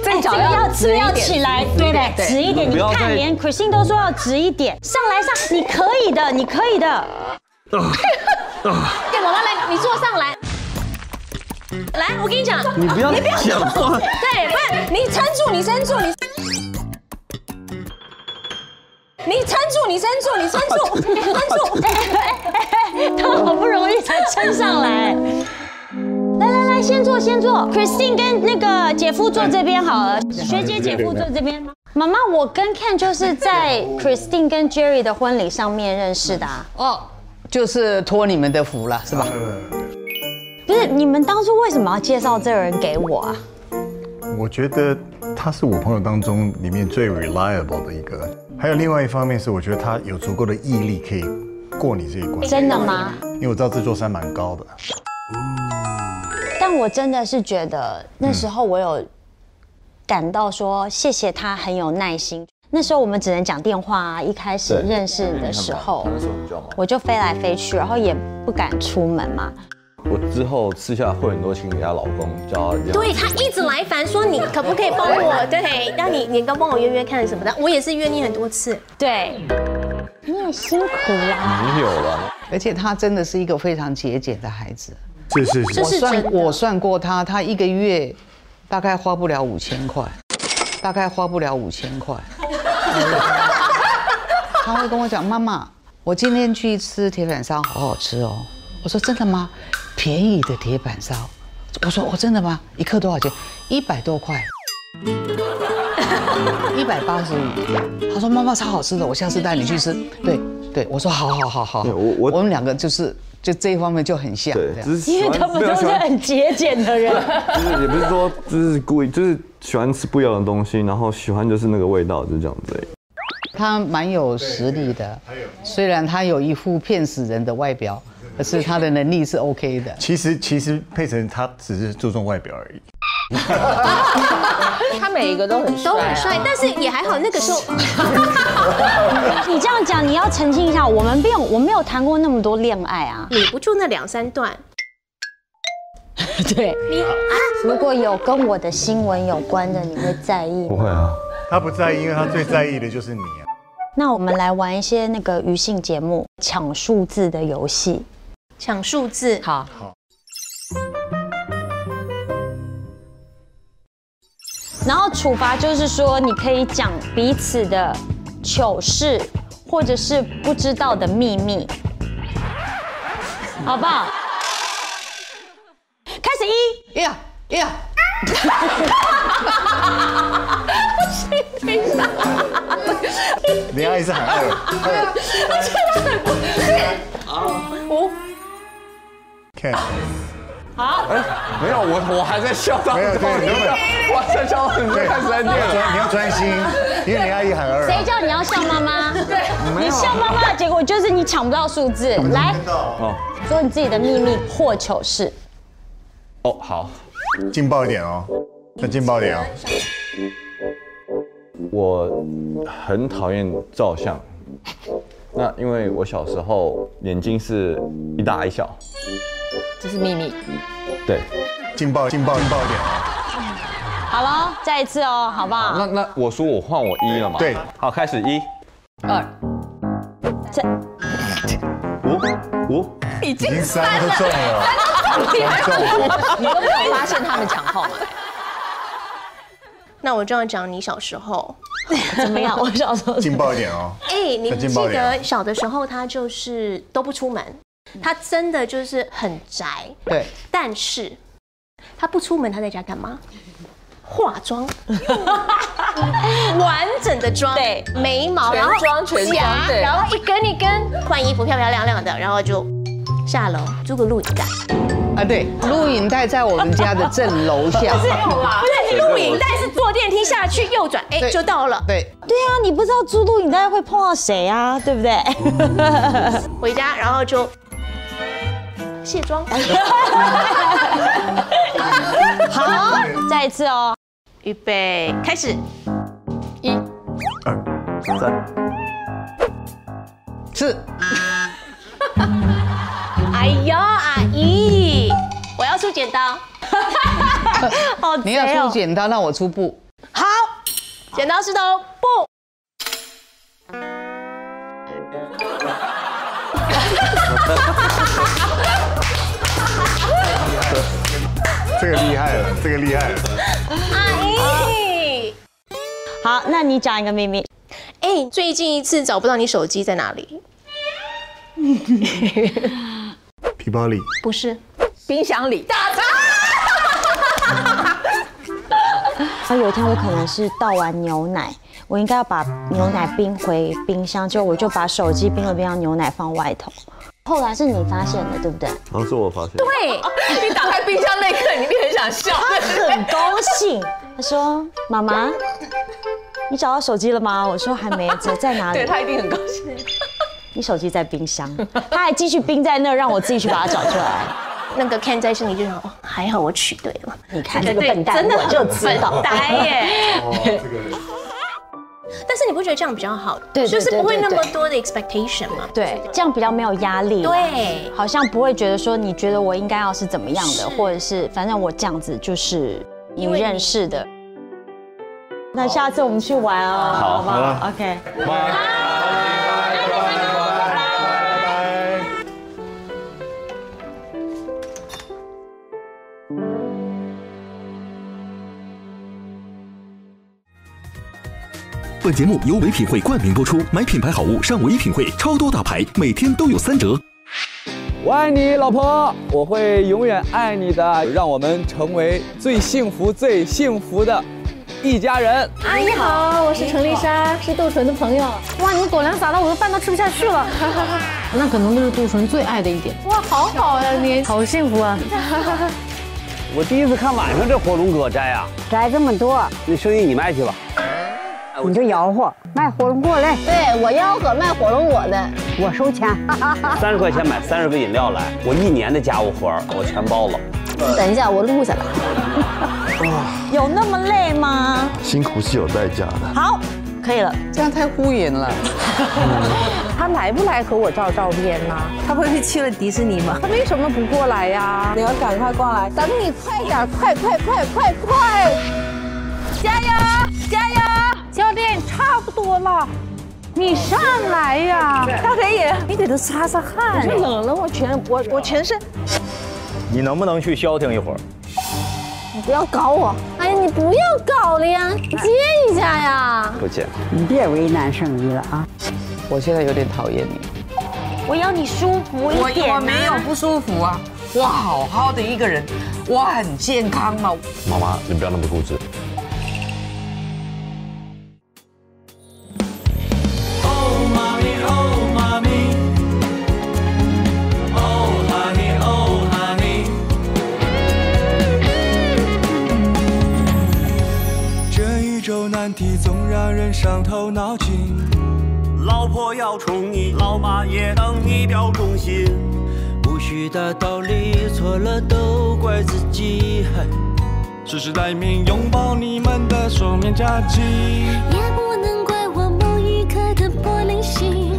再找要起来，对不对？直一点，你看，连 Christine 都说要直一点。上来上，你可以的，你可以的。干嘛？来，你坐上来。来，我跟你讲，你不要讲话。对，不，你撑住，你撑住，你撑住，你撑住，你撑住，你撑住。 他好不容易才撑上来，来，先坐 ，Christine 跟那个姐夫坐这边好了，学姐姐夫坐这边。妈妈，我跟 Ken 就是在 Christine 跟 Jerry 的婚礼上面认识的啊。哦，就是托你们的福了，是吧？不是，你们当初为什么要介绍这个人给我啊？我觉得他是我朋友当中里面最 reliable 的一个，还有另外一方面是，我觉得他有足够的毅力可以。 过你这一关，真的吗？因为我知道这座山蛮高的，但我真的是觉得那时候我有感到说谢谢他很有耐心。那时候我们只能讲电话啊，一开始认识你的时候，我就飞来飞去，然后也不敢出门嘛。我之后私下会很多请人家老公叫他，对他一直来烦说你可不可以帮我，对，让你刚帮我约约看什么的，我也是约你很多次，对。 你也辛苦啦，你有了，而且他真的是一个非常节俭的孩子。是，我算过他，他一个月大概花不了5000块，大概花不了5000块。他会跟我讲：“妈妈，我今天去吃铁板烧，好好吃哦。”我说：“真的吗？便宜的铁板烧。”我说：“我真的吗？一克多少钱？100多块。” 180。他说妈妈超好吃的，我下次带你去吃。对对，我说好好好好。我们两个就这一方面就很像，因为他们都是很节俭的人。就是也不是说就是故意，就是喜欢吃不一样的东西，然后喜欢就是那个味道，就这样子。他蛮有实力的，虽然他有一副骗死人的外表，可是他的能力是 OK 的。其实佩岑他只是注重外表而已。 他每一个都很帅，但是也还好。那个时候，你这样讲，你要澄清一下，我没有谈过那么多恋爱啊，你不就那2、3段？对，你啊，如果有跟我的新闻有关的，你会在意吗？不会啊，他不在意，因为他最在意的就是你啊。那我们来玩一些那个娱性节目抢数字的游戏，抢数字，好。好。 然后处罚就是说，你可以讲彼此的糗事，或者是不知道的秘密，好不好？开始1，你要一直喊2，5，Ken。 好，没有我还在笑到，没有对，我在笑到你开始在念，你要专心，因为你要1喊2。谁叫你要笑妈妈？对，你笑妈妈的结果就是你抢不到数字。来，说你自己的秘密或糗事。哦，好，劲爆一点哦，再劲爆一点哦。我很讨厌照相，那因为我小时候眼睛是1大1小。 这是秘密，对，劲爆一点啊！好了，再一次哦，好不好？那我说我换我1了嘛？对，好，开始1、2、3、5、5，已经3了，中了，你都没有发现他们抢号码。那我这样讲，你小时候怎么样？我小时候劲爆一点哦！哎，你记得小的时候他就是都不出门。 他真的就是很宅，对，但是他不出门，他在家干嘛？化妆，完整的妆，对，眉毛，然后全妆，对，然后一根，换衣服漂漂亮亮的，然后就下楼租个录影带。啊，对，录影带在我们家的正楼下。不是，录影带是坐电梯下去右转，哎，就到了。对。 对啊，你不知道租录影带会碰到谁啊，对不对？回家然后就卸妆。好，再一次哦，预备，开始，1、2、3、4。哎呦，阿姨，我要出剪刀。好，你要出剪刀，让我出布。好。 剪刀石头布，这个厉害了！阿姨，好，那你讲一个秘密。哎，最近一次找不到你手机在哪里？皮包里？不是，冰箱里。 然后有一天我可能是倒完牛奶，我应该要把牛奶冰回冰箱，结果我就把手机冰了冰箱，牛奶放外头。后来是你发现的，对不对？好像是我发现。对，你打开冰箱那一刻，你一定很想笑。他很高兴，他说：“妈妈，你找到手机了吗？”我说：“还没，在哪里？”对他一定很高兴。你手机在冰箱，他还继续冰在那，让我自己去把它找出来。 那个 Ken 在心里就想，哦，还好我取对了。你看这个笨蛋，真的就知道呆耶。但是你不觉得这样比较好？对，就是不会那么多的 expectation 嘛。对，这样比较没有压力。对，好像不会觉得说你觉得我应该要是怎么样的，或者是反正我这样子就是你认识的。那下次我们去玩哦，好不好 ？OK。本节目由唯品会冠名播出，买品牌好物上唯品会，超多大牌每天都有3折。我爱你，老婆，我会永远爱你的。让我们成为最幸福的一家人。阿姨好，我是程丽莎，是杜淳的朋友。哇，你狗粮撒到我的饭都吃不下去了。那可能就是杜淳最爱的一点。哇，好好呀，你好幸福啊！我第一次看晚上这火龙果摘啊，摘这么多，那生意你卖去吧。你就吆喝卖火龙果来，对我吆喝卖火龙果的，我收钱。30块钱买30杯饮料来，我1年的家务活我全包了。等一下，我录下来。有那么累吗？辛苦是有代价的。好，可以了，这样太敷衍了。他来不来和我照照片呢？他不是去了迪士尼吗？他为什么不过来呀？你要赶快过来，等你快点，快！加油，加油！教练，差不多了，你上来呀！大黑爷，你给他擦擦汗。这冷了，我全身。你能不能去消停一会儿？ 你不要搞我！哎呀，你不要搞了呀，接一下呀！不接，你别为难圣怡了啊！我现在有点讨厌你，我要你舒服一点。我没有不舒服啊，我好好的一个人，我很健康嘛。妈妈，你不要那么固执。 难题总让人伤透脑筋，老婆要宠你，老妈也当你表忠心。无需大道理，错了都怪自己。世世代名拥抱你们的双面夹击，也不能怪我某一刻的玻璃心，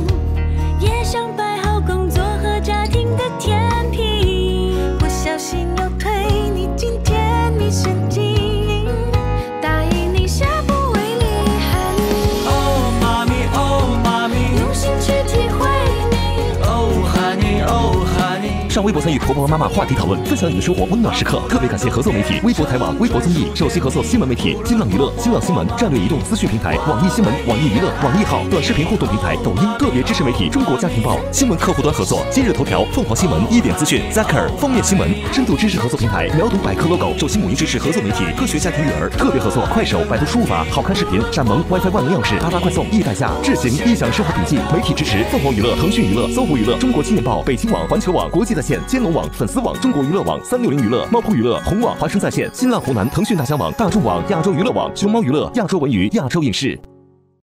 也想摆好工作和家庭的天平，不小心又推你进甜蜜陷阱。 上微博参与婆婆妈妈话题讨论，分享你的生活温暖时刻。特别感谢合作媒体微博台网、微博综艺、首席合作新闻媒体新浪娱乐、新浪新闻、战略移动资讯平台、网易新闻、网易娱乐、网易号短视频互动平台、抖音。个别支持媒体中国家庭报、新闻客户端合作，今日头条、凤凰新闻、一点资讯、Zacker 方面新闻。深度知识合作平台秒懂百科 logo， 首席母婴支持合作媒体科学家庭育儿。特别合作快手、百度输入法、好看视频、闪萌、WiFi 万能钥匙、达达快送、易代驾、智行、一享生活笔记。媒体支持凤凰娱乐、腾讯娱乐、搜狐娱乐、中国青年报、北青网、环球网、国际 在线、金龙网、粉丝网、中国娱乐网、360娱乐、猫扑娱乐、红网、华生在线、新浪湖南、腾讯大疆网、大众网、亚洲娱乐网、熊猫娱乐、亚洲文娱、亚洲影视。